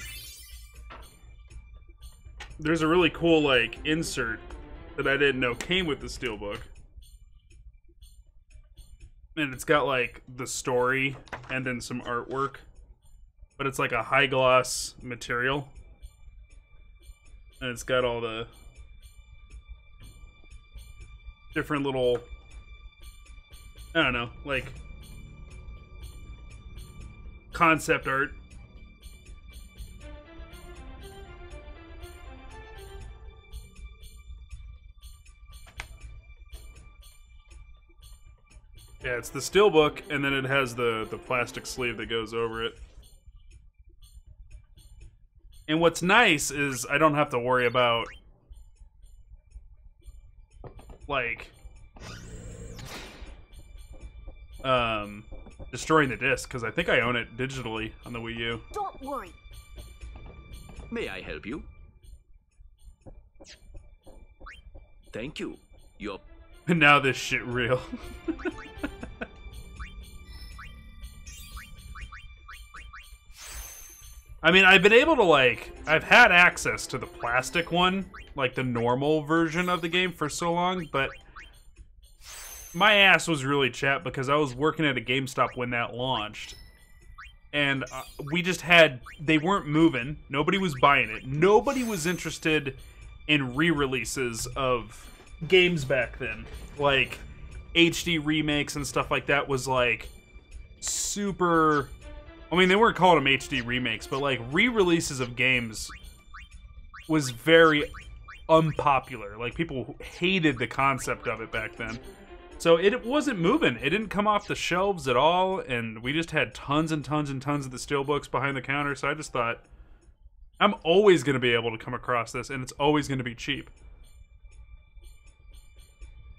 there's a really cool, like, insert that I didn't know came with the steelbook. And it's got, like, the story and then some artwork. But it's like a high-gloss material. And it's got all the different little, I don't know, like, concept art. Yeah, it's the steelbook, and then it has the, the plastic sleeve that goes over it. And what's nice is I don't have to worry about, like, um, destroying the disc, because I think I own it digitally on the Wii U. Don't worry. May I help you? Thank you. You're... And now this shit real. I mean, I've been able to, like, I've had access to the plastic one, like the normal version of the game for so long, but my ass was really chapped because I was working at a GameStop when that launched. And we just had, they weren't moving, nobody was buying it, nobody was interested in re-releases of games back then. Like, H D remakes and stuff like that was, like, super... I mean, they weren't calling them H D remakes, but, like, re-releases of games was very unpopular. Like, people hated the concept of it back then. So it wasn't moving. It didn't come off the shelves at all, and we just had tons and tons and tons of the steelbooks behind the counter, so I just thought, I'm always going to be able to come across this, and it's always going to be cheap.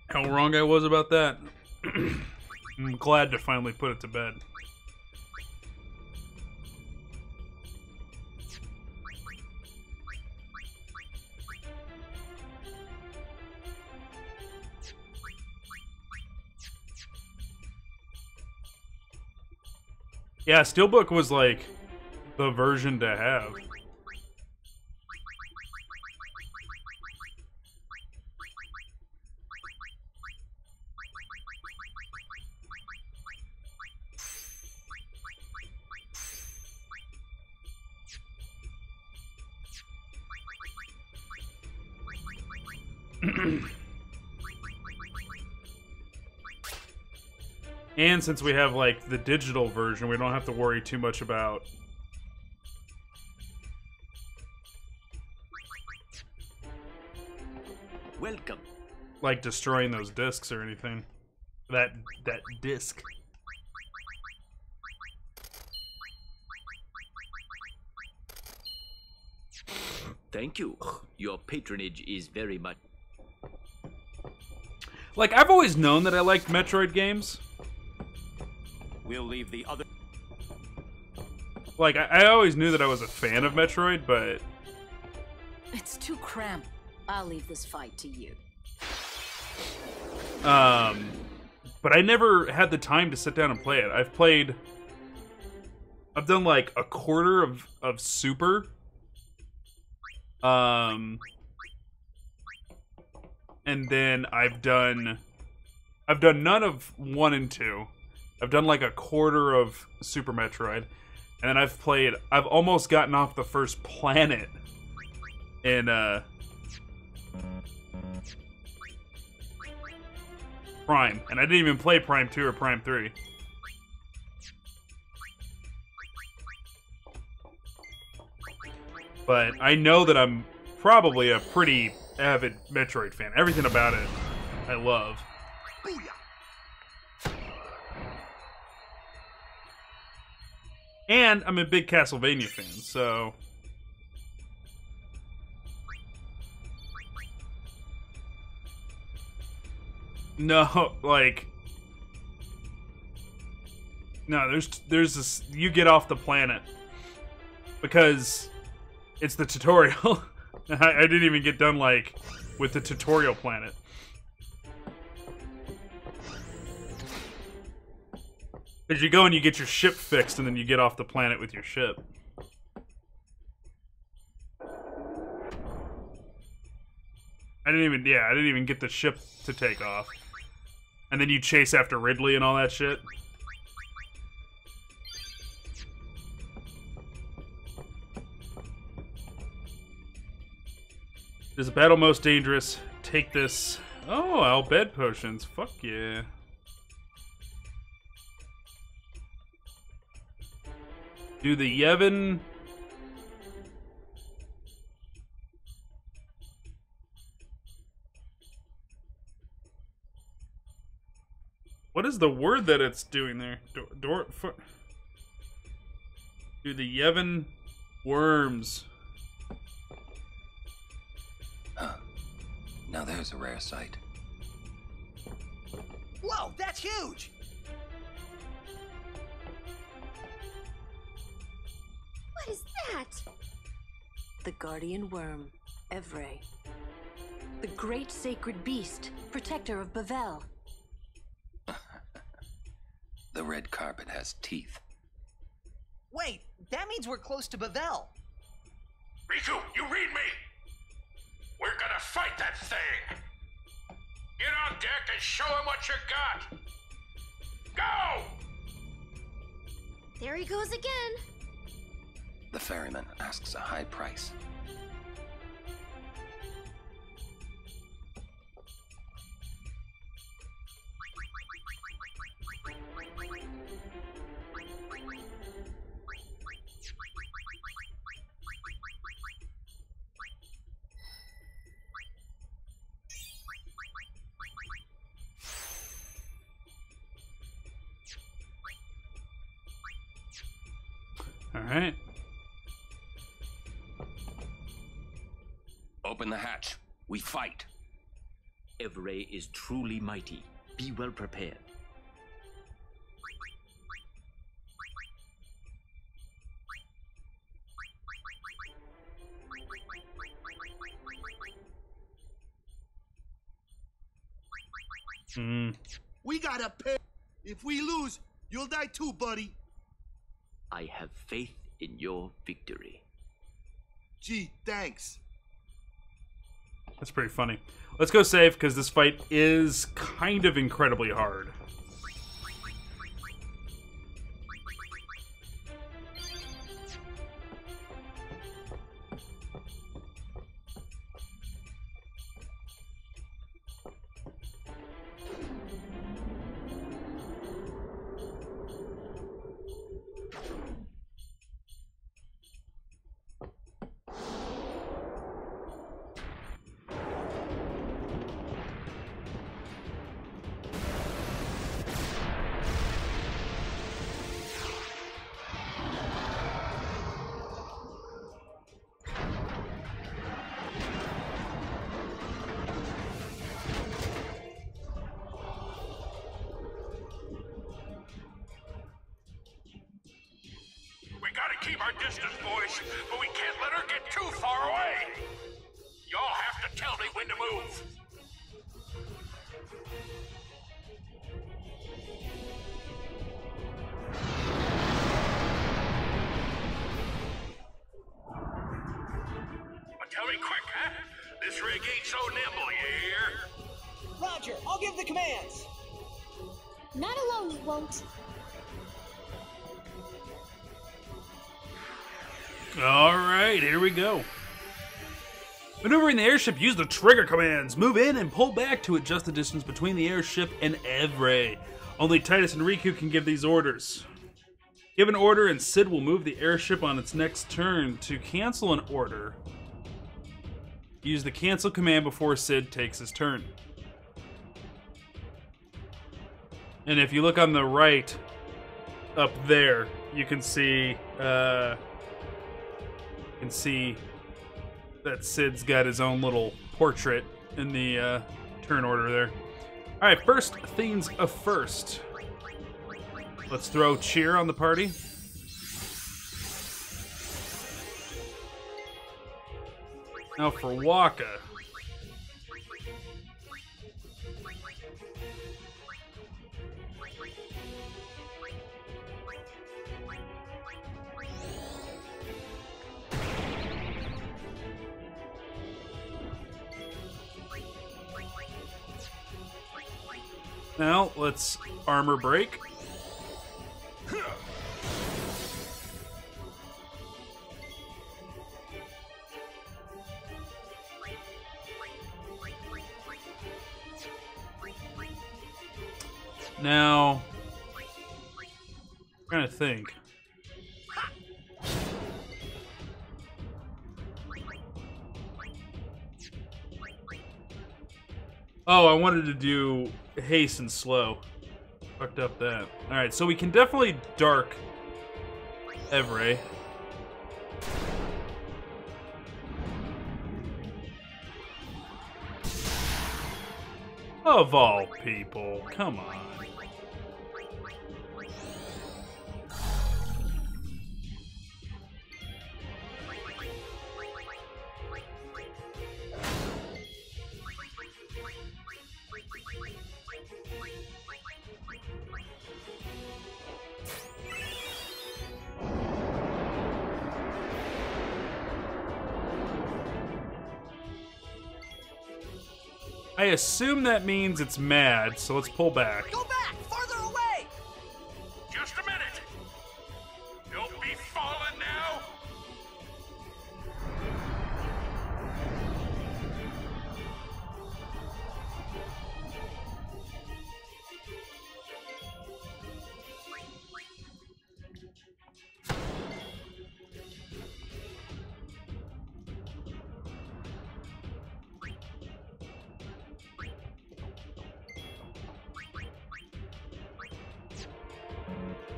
How wrong I was about that. I'm glad to finally put it to bed. Yeah, steelbook was, like, the version to have. And since we have, like, the digital version, we don't have to worry too much about welcome, like, destroying those discs or anything. That that disc. Thank you. Your patronage is very much. Like, I've always known that I liked Metroid games. We'll leave the other. Like, I, I always knew that I was a fan of Metroid, but it's too cramped. I'll leave this fight to you. Um, but I never had the time to sit down and play it. I've played. I've done like a quarter of of Super. Um, and then I've done, I've done none of one and two. I've done like a quarter of Super Metroid, and then I've played, I've almost gotten off the first planet in, uh, Prime, and I didn't even play Prime two or Prime three. but I know that I'm probably a pretty avid Metroid fan. Everything about it, I love. And I'm a big Castlevania fan, so... No, like... No, there's there's this... You get off the planet. Because it's the tutorial. I, I didn't even get done, like, with the tutorial planet. Because you go and you get your ship fixed, and then you get off the planet with your ship. I didn't even... Yeah, I didn't even get the ship to take off. And then you chase after Ridley and all that shit. Is the battle most dangerous? Take this. Oh, Al Bhed potions. Fuck yeah. Do the Yevon. What is the word that it's doing there? Door, door for... Do the Yevon worms. Now there's a rare sight. Whoa, that's huge! What is that? The guardian worm, Evrae. The great sacred beast, protector of Bevelle. The red carpet has teeth. Wait, that means we're close to Bevelle. Rikku, you read me! We're gonna fight that thing! Get on deck and show him what you got! Go! There he goes again. The ferryman asks a high price. Alright. Open the hatch. We fight. Evrae is truly mighty. Be well prepared. Mm. We gotta pay. If we lose, you'll die too, buddy. I have faith in your victory. Gee, thanks. That's pretty funny. Let's go save, because this fight is kind of incredibly hard. Keep our distance, boys, but we can't let her get too far away. Y'all have to tell me when to move. But tell me quick, huh? This rig ain't so nimble, you hear? Roger, I'll give the commands. Not alone, you won't. Alright, here we go. Maneuvering the airship, use the trigger commands. Move in and pull back to adjust the distance between the airship and Evrae. Only Titus and Rikku can give these orders. Give an order and Cid will move the airship on its next turn. To cancel an order, use the cancel command before Cid takes his turn. And if you look on the right, up there, you can see, uh, you can see that Cid's got his own little portrait in the uh, turn order there. All right, first things first. Let's throw cheer on the party. Now for Wakka. Now let's armor break. Now, I'm trying to think. Oh, I wanted to do haste and slow. Fucked up that. Alright, so we can definitely dark Evrae. Of all people, come on. I assume that means it's mad, so let's pull back. Go back! Farther away! Just a minute! Don't be fallen now!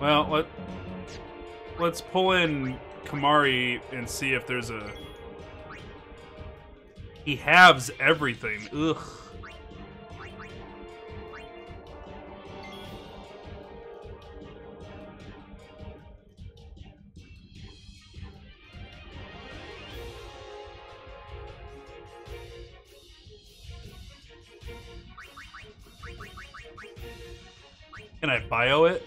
Well, let, let's pull in Kimahri and see if there's a... He halves everything. Ugh. Can I bio it?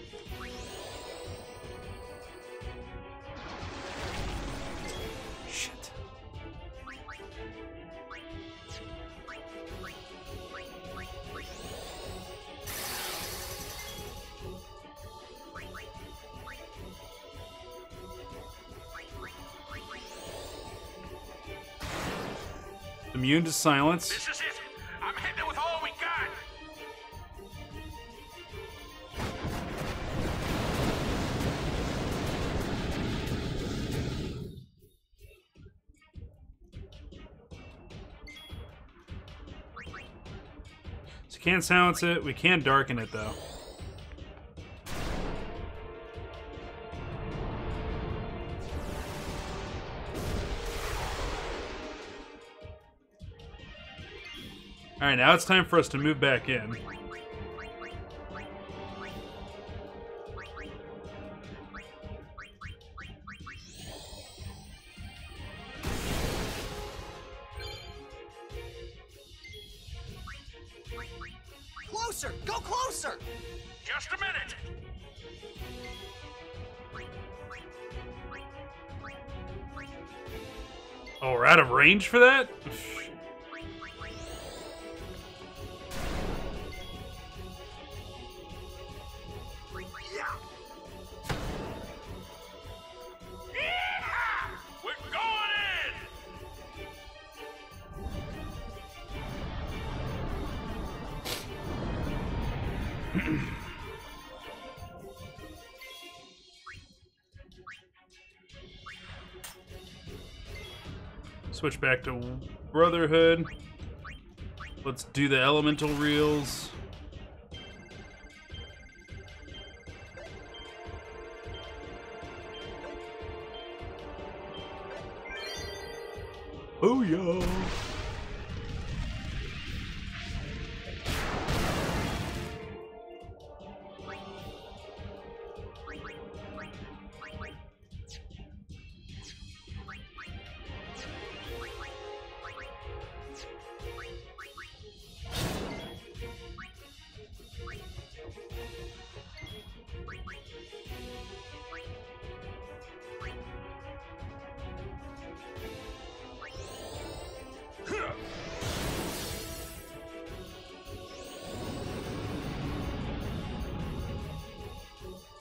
Immune to silence. This is it. I'm hitting it with all we got. So can't silence it. We can darken it though. All right, now it's time for us to move back in. Closer! Go closer! Just a minute! Oh, we're out of range for that? switch back to Brotherhood. Let's do the elemental reels. Oh yo!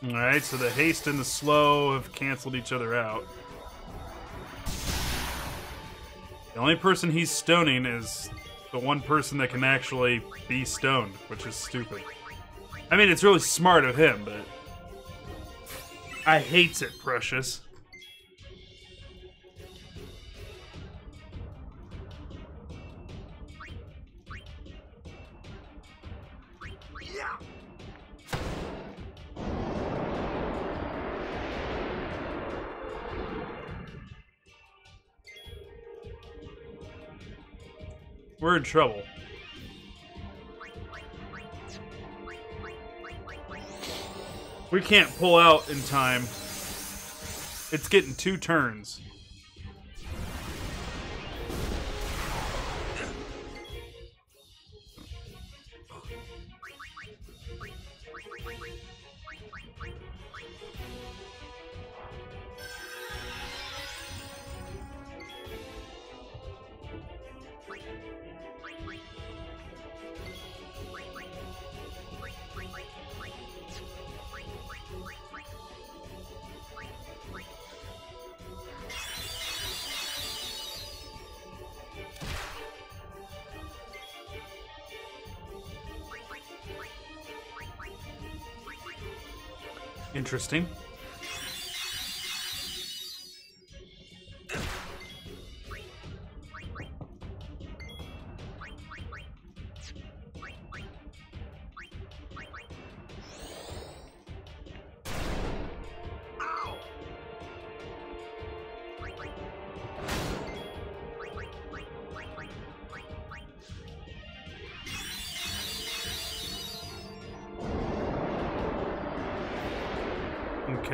Alright, so the haste and the slow have canceled each other out. The only person he's stoning is the one person that can actually be stoned, which is stupid. I mean, it's really smart of him, but... I hates it, Precious. We're in trouble. We can't pull out in time. It's getting two turns. Interesting.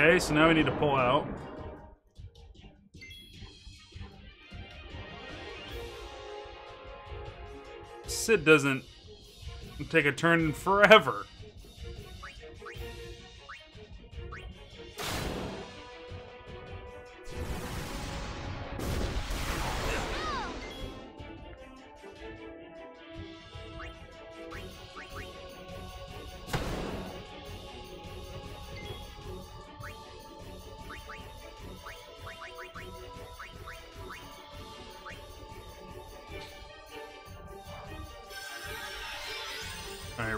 Okay, so now we need to pull out. Cid doesn't take a turn in forever.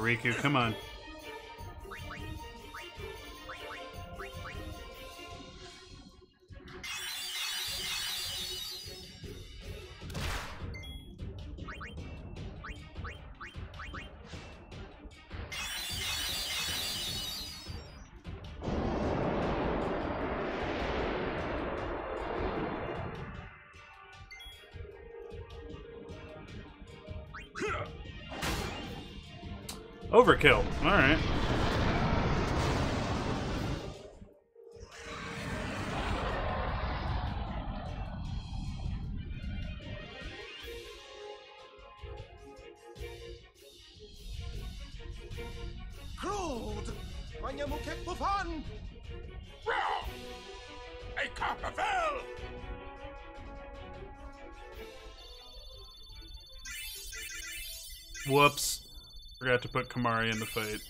Rikku, come on. Overkill. All right. Whoops. Forgot to put Kimahri in the fight.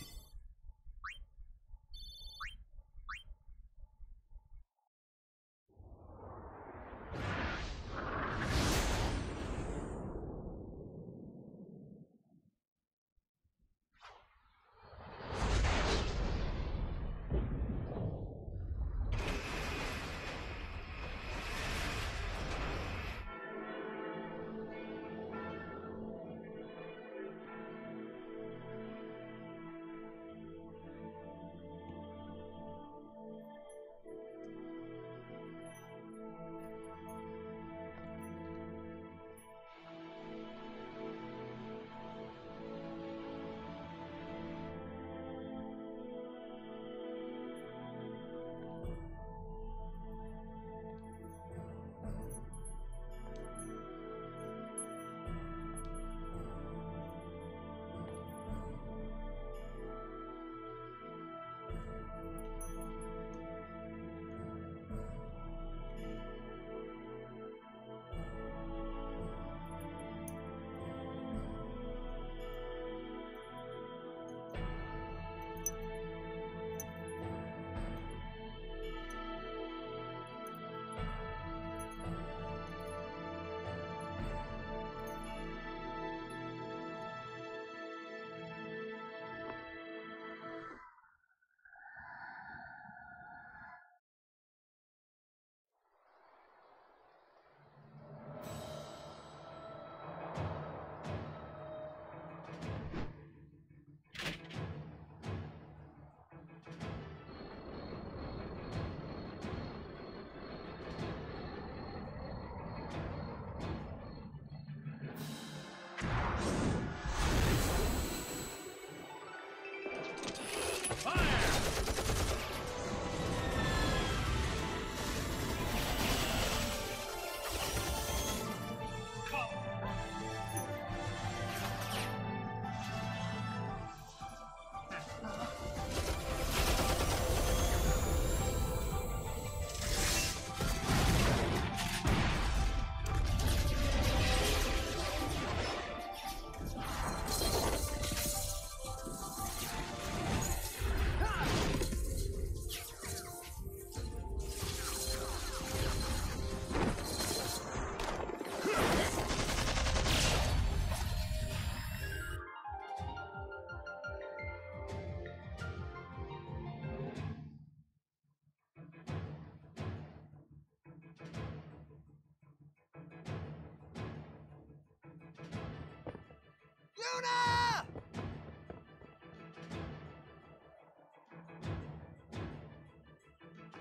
Yuna!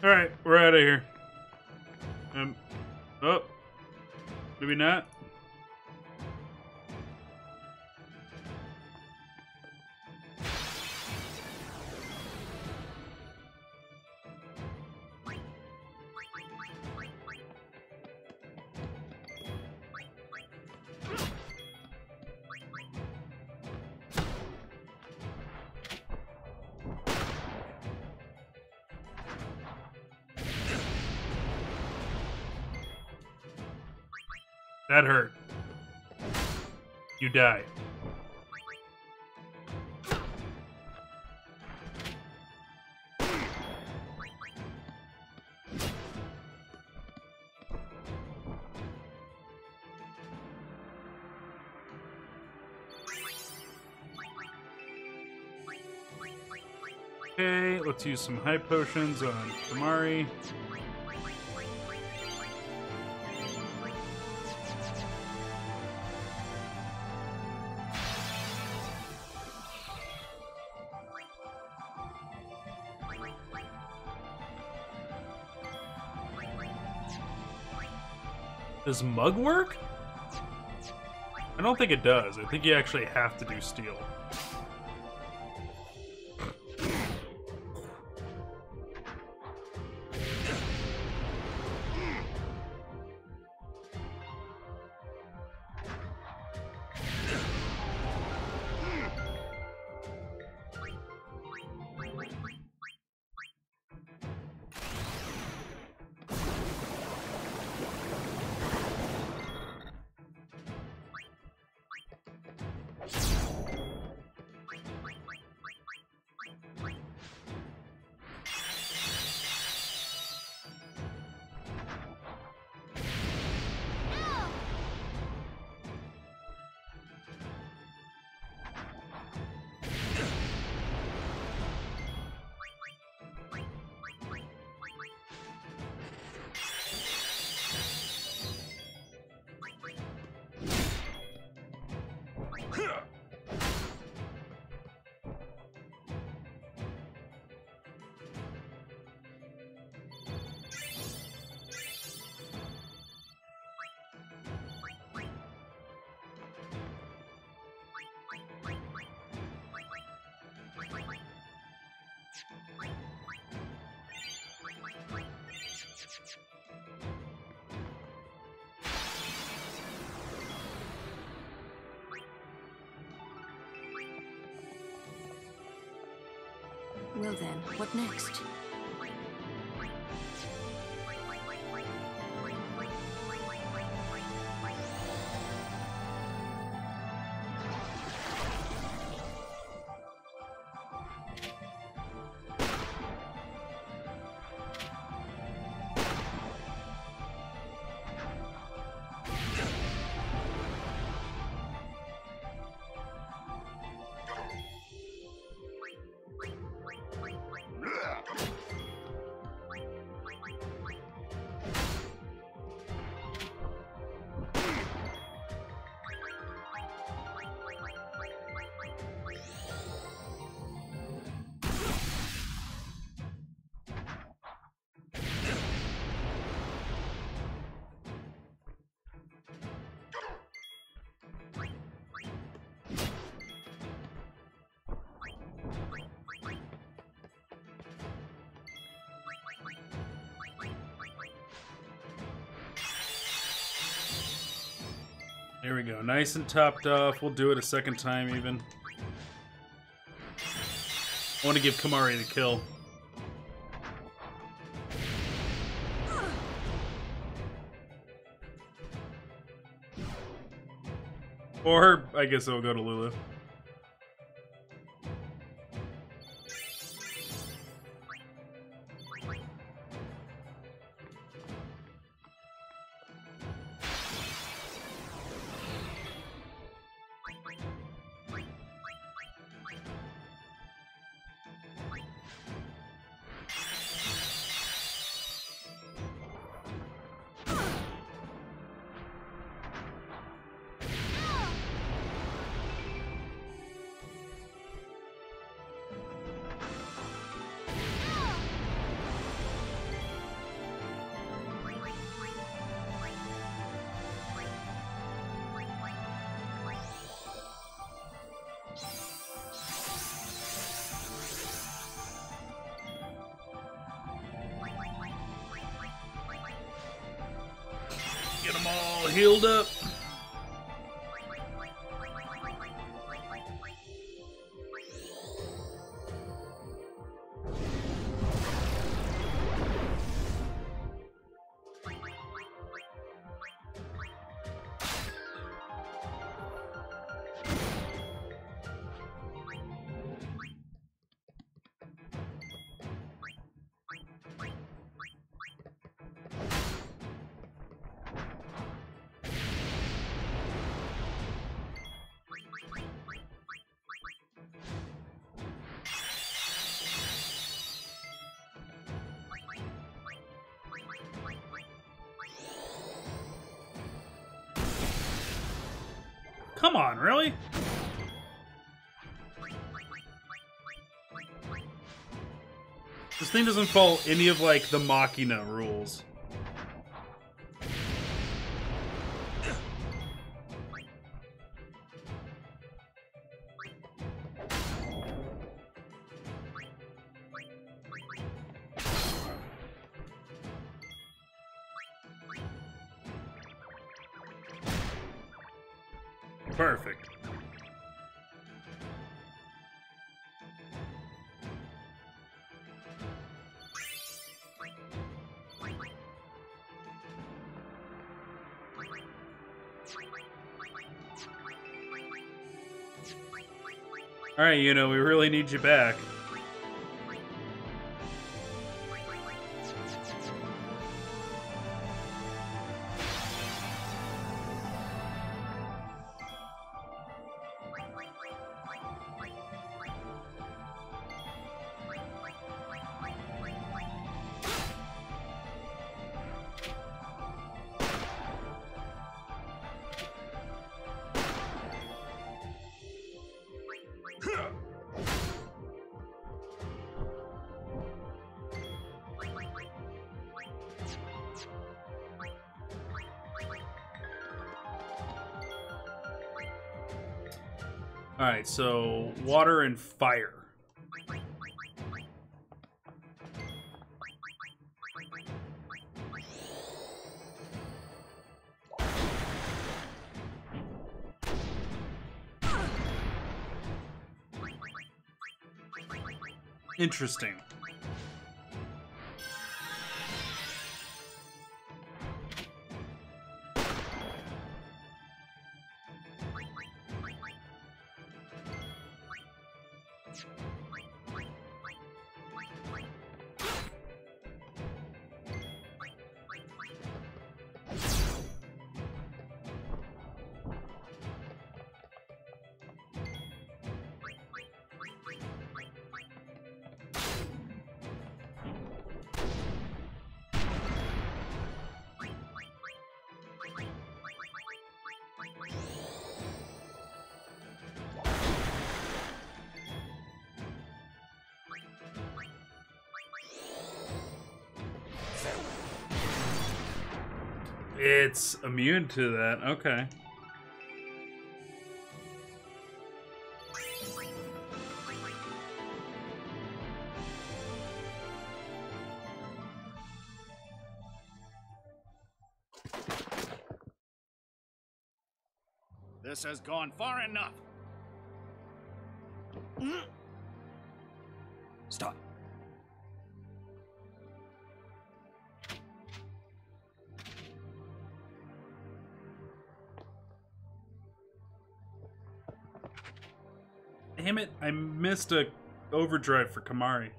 All right, we're out of here. Um, oh, did we not? That hurt. You die. Okay, let's use some high potions on Kimahri. Does mug work? I don't think it does. I think you actually have to do steel. Well then, what next? Here we go, nice and topped off. We'll do it a second time even. I want to give Kimahri the kill. Or, I guess it'll go to Lulu. Get them all healed up. Come on, really? This thing doesn't follow any of, like, the Machina rules. Perfect. All right, Yuna, we really need you back. All right, so water and fire. Interesting. It's immune to that, okay. This has gone far enough. Stop. Damn it, I missed a overdrive for Kimahri.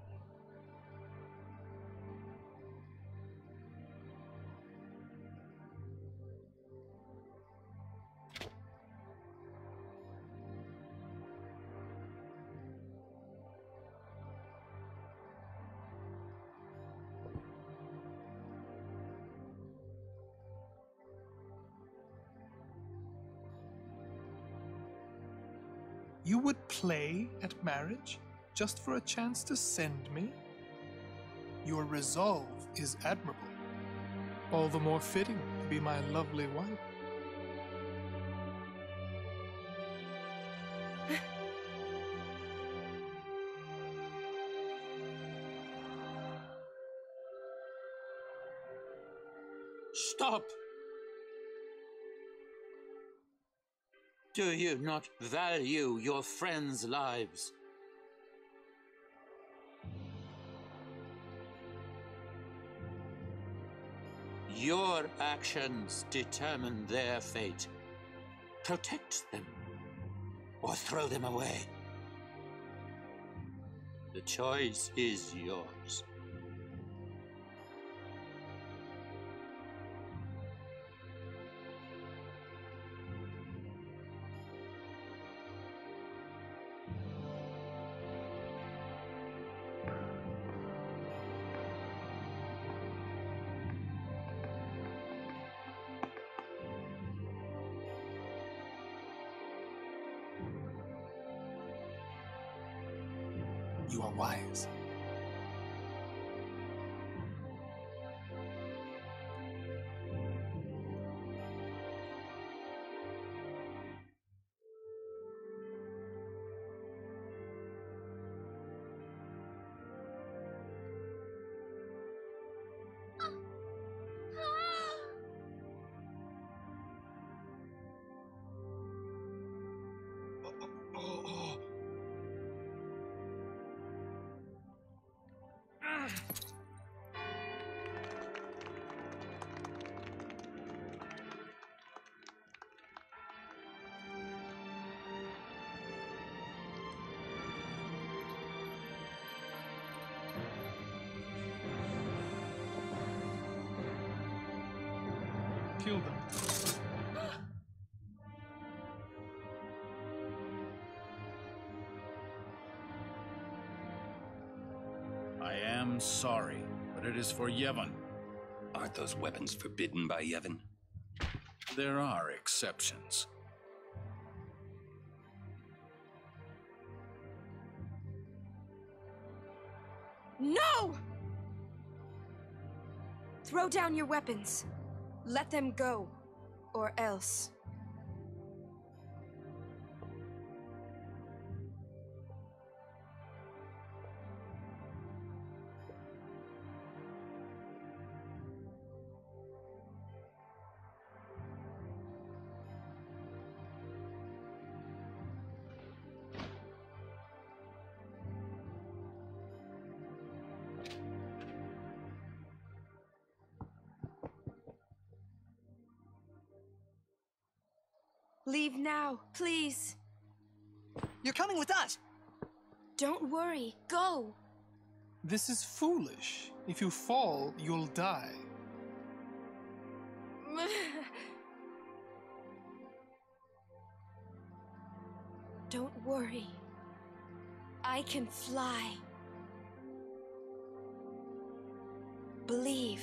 You would play at marriage just for a chance to send me? Your resolve is admirable. All the more fitting to be my lovely wife. Stop! Do you not value your friends' lives? Your actions determine their fate. Protect them, or throw them away. The choice is yours. You are wise. Kill them. I am sorry, but it is for Yevon. Aren't those weapons forbidden by Yevon? There are exceptions. No! Throw down your weapons. Let them go, or else. Leave now, please. You're coming with us. Don't worry, go. This is foolish. If you fall, you'll die. Don't worry. I can fly. Believe.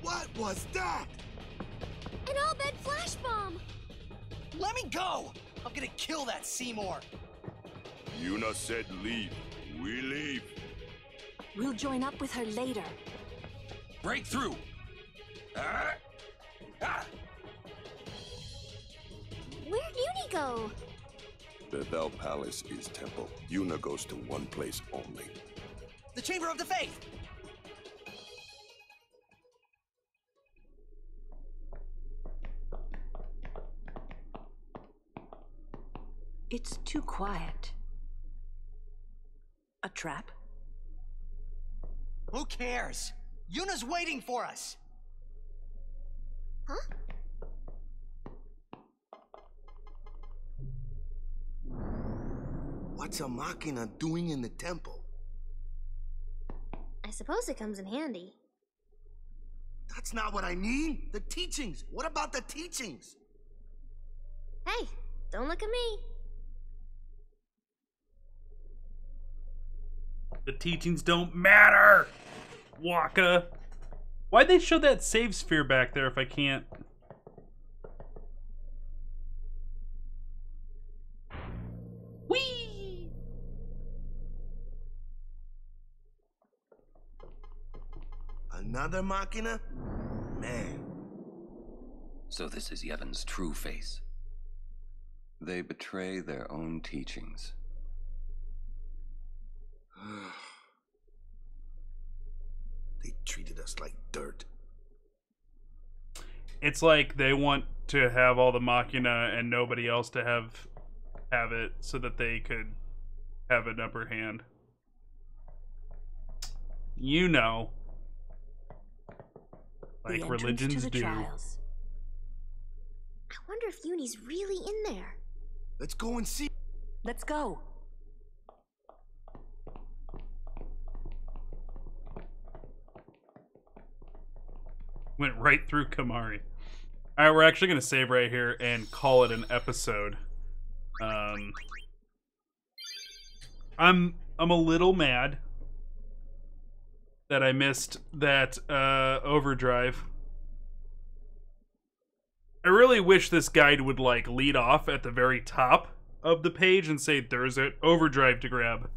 What was that? An Al Bhed flash bomb! Let me go! I'm gonna kill that Seymour! Yuna said leave. We leave. We'll join up with her later. Break through! Ah. Ah. Where'd Yuna go? Bevelle Palace is temple. Yuna goes to one place only. The Chamber of the Faith! It's too quiet. A trap? Who cares? Yuna's waiting for us. Huh? What's a Machina doing in the temple? I suppose it comes in handy. That's not what I mean! The teachings! What about the teachings? Hey, don't look at me! The teachings don't matter! Wakka! Why'd they show that save sphere back there if I can't? Another Machina? Man. So this is Yevon's true face. They betray their own teachings. They treated us like dirt. It's like they want to have all the Machina and nobody else to have have it so that they could have an upper hand. You know. Like religions do. Trials. I wonder if Yuna's really in there. Let's go and see. Let's go. Went right through Kimahri. All right, we're actually going to save right here and call it an episode. Um, I'm I'm a little mad that I missed that uh, overdrive. I really wish this guide would like lead off at the very top of the page and say there's an overdrive to grab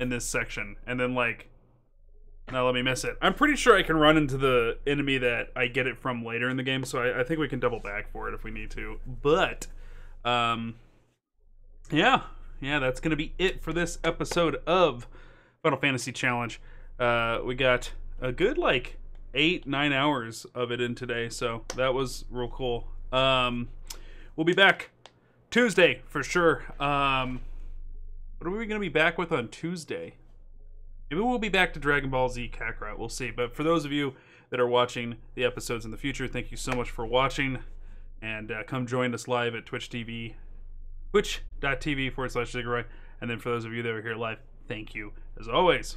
in this section, and then like, now let me miss it. I'm pretty sure I can run into the enemy that I get it from later in the game, so I, I think we can double back for it if we need to. But, um, yeah, yeah, that's gonna be it for this episode of Final Fantasy Challenge. Uh, we got a good like eight, nine hours of it in today, so that was real cool. Um, we'll be back Tuesday for sure. Um, what are we going to be back with on Tuesday? Maybe we'll be back to Dragon Ball Z Kakarot. We'll see. But for those of you that are watching the episodes in the future, thank you so much for watching, and uh, come join us live at Twitch T V, twitch dot T V forward slash Xenogear. And then for those of you that are here live, thank you as always.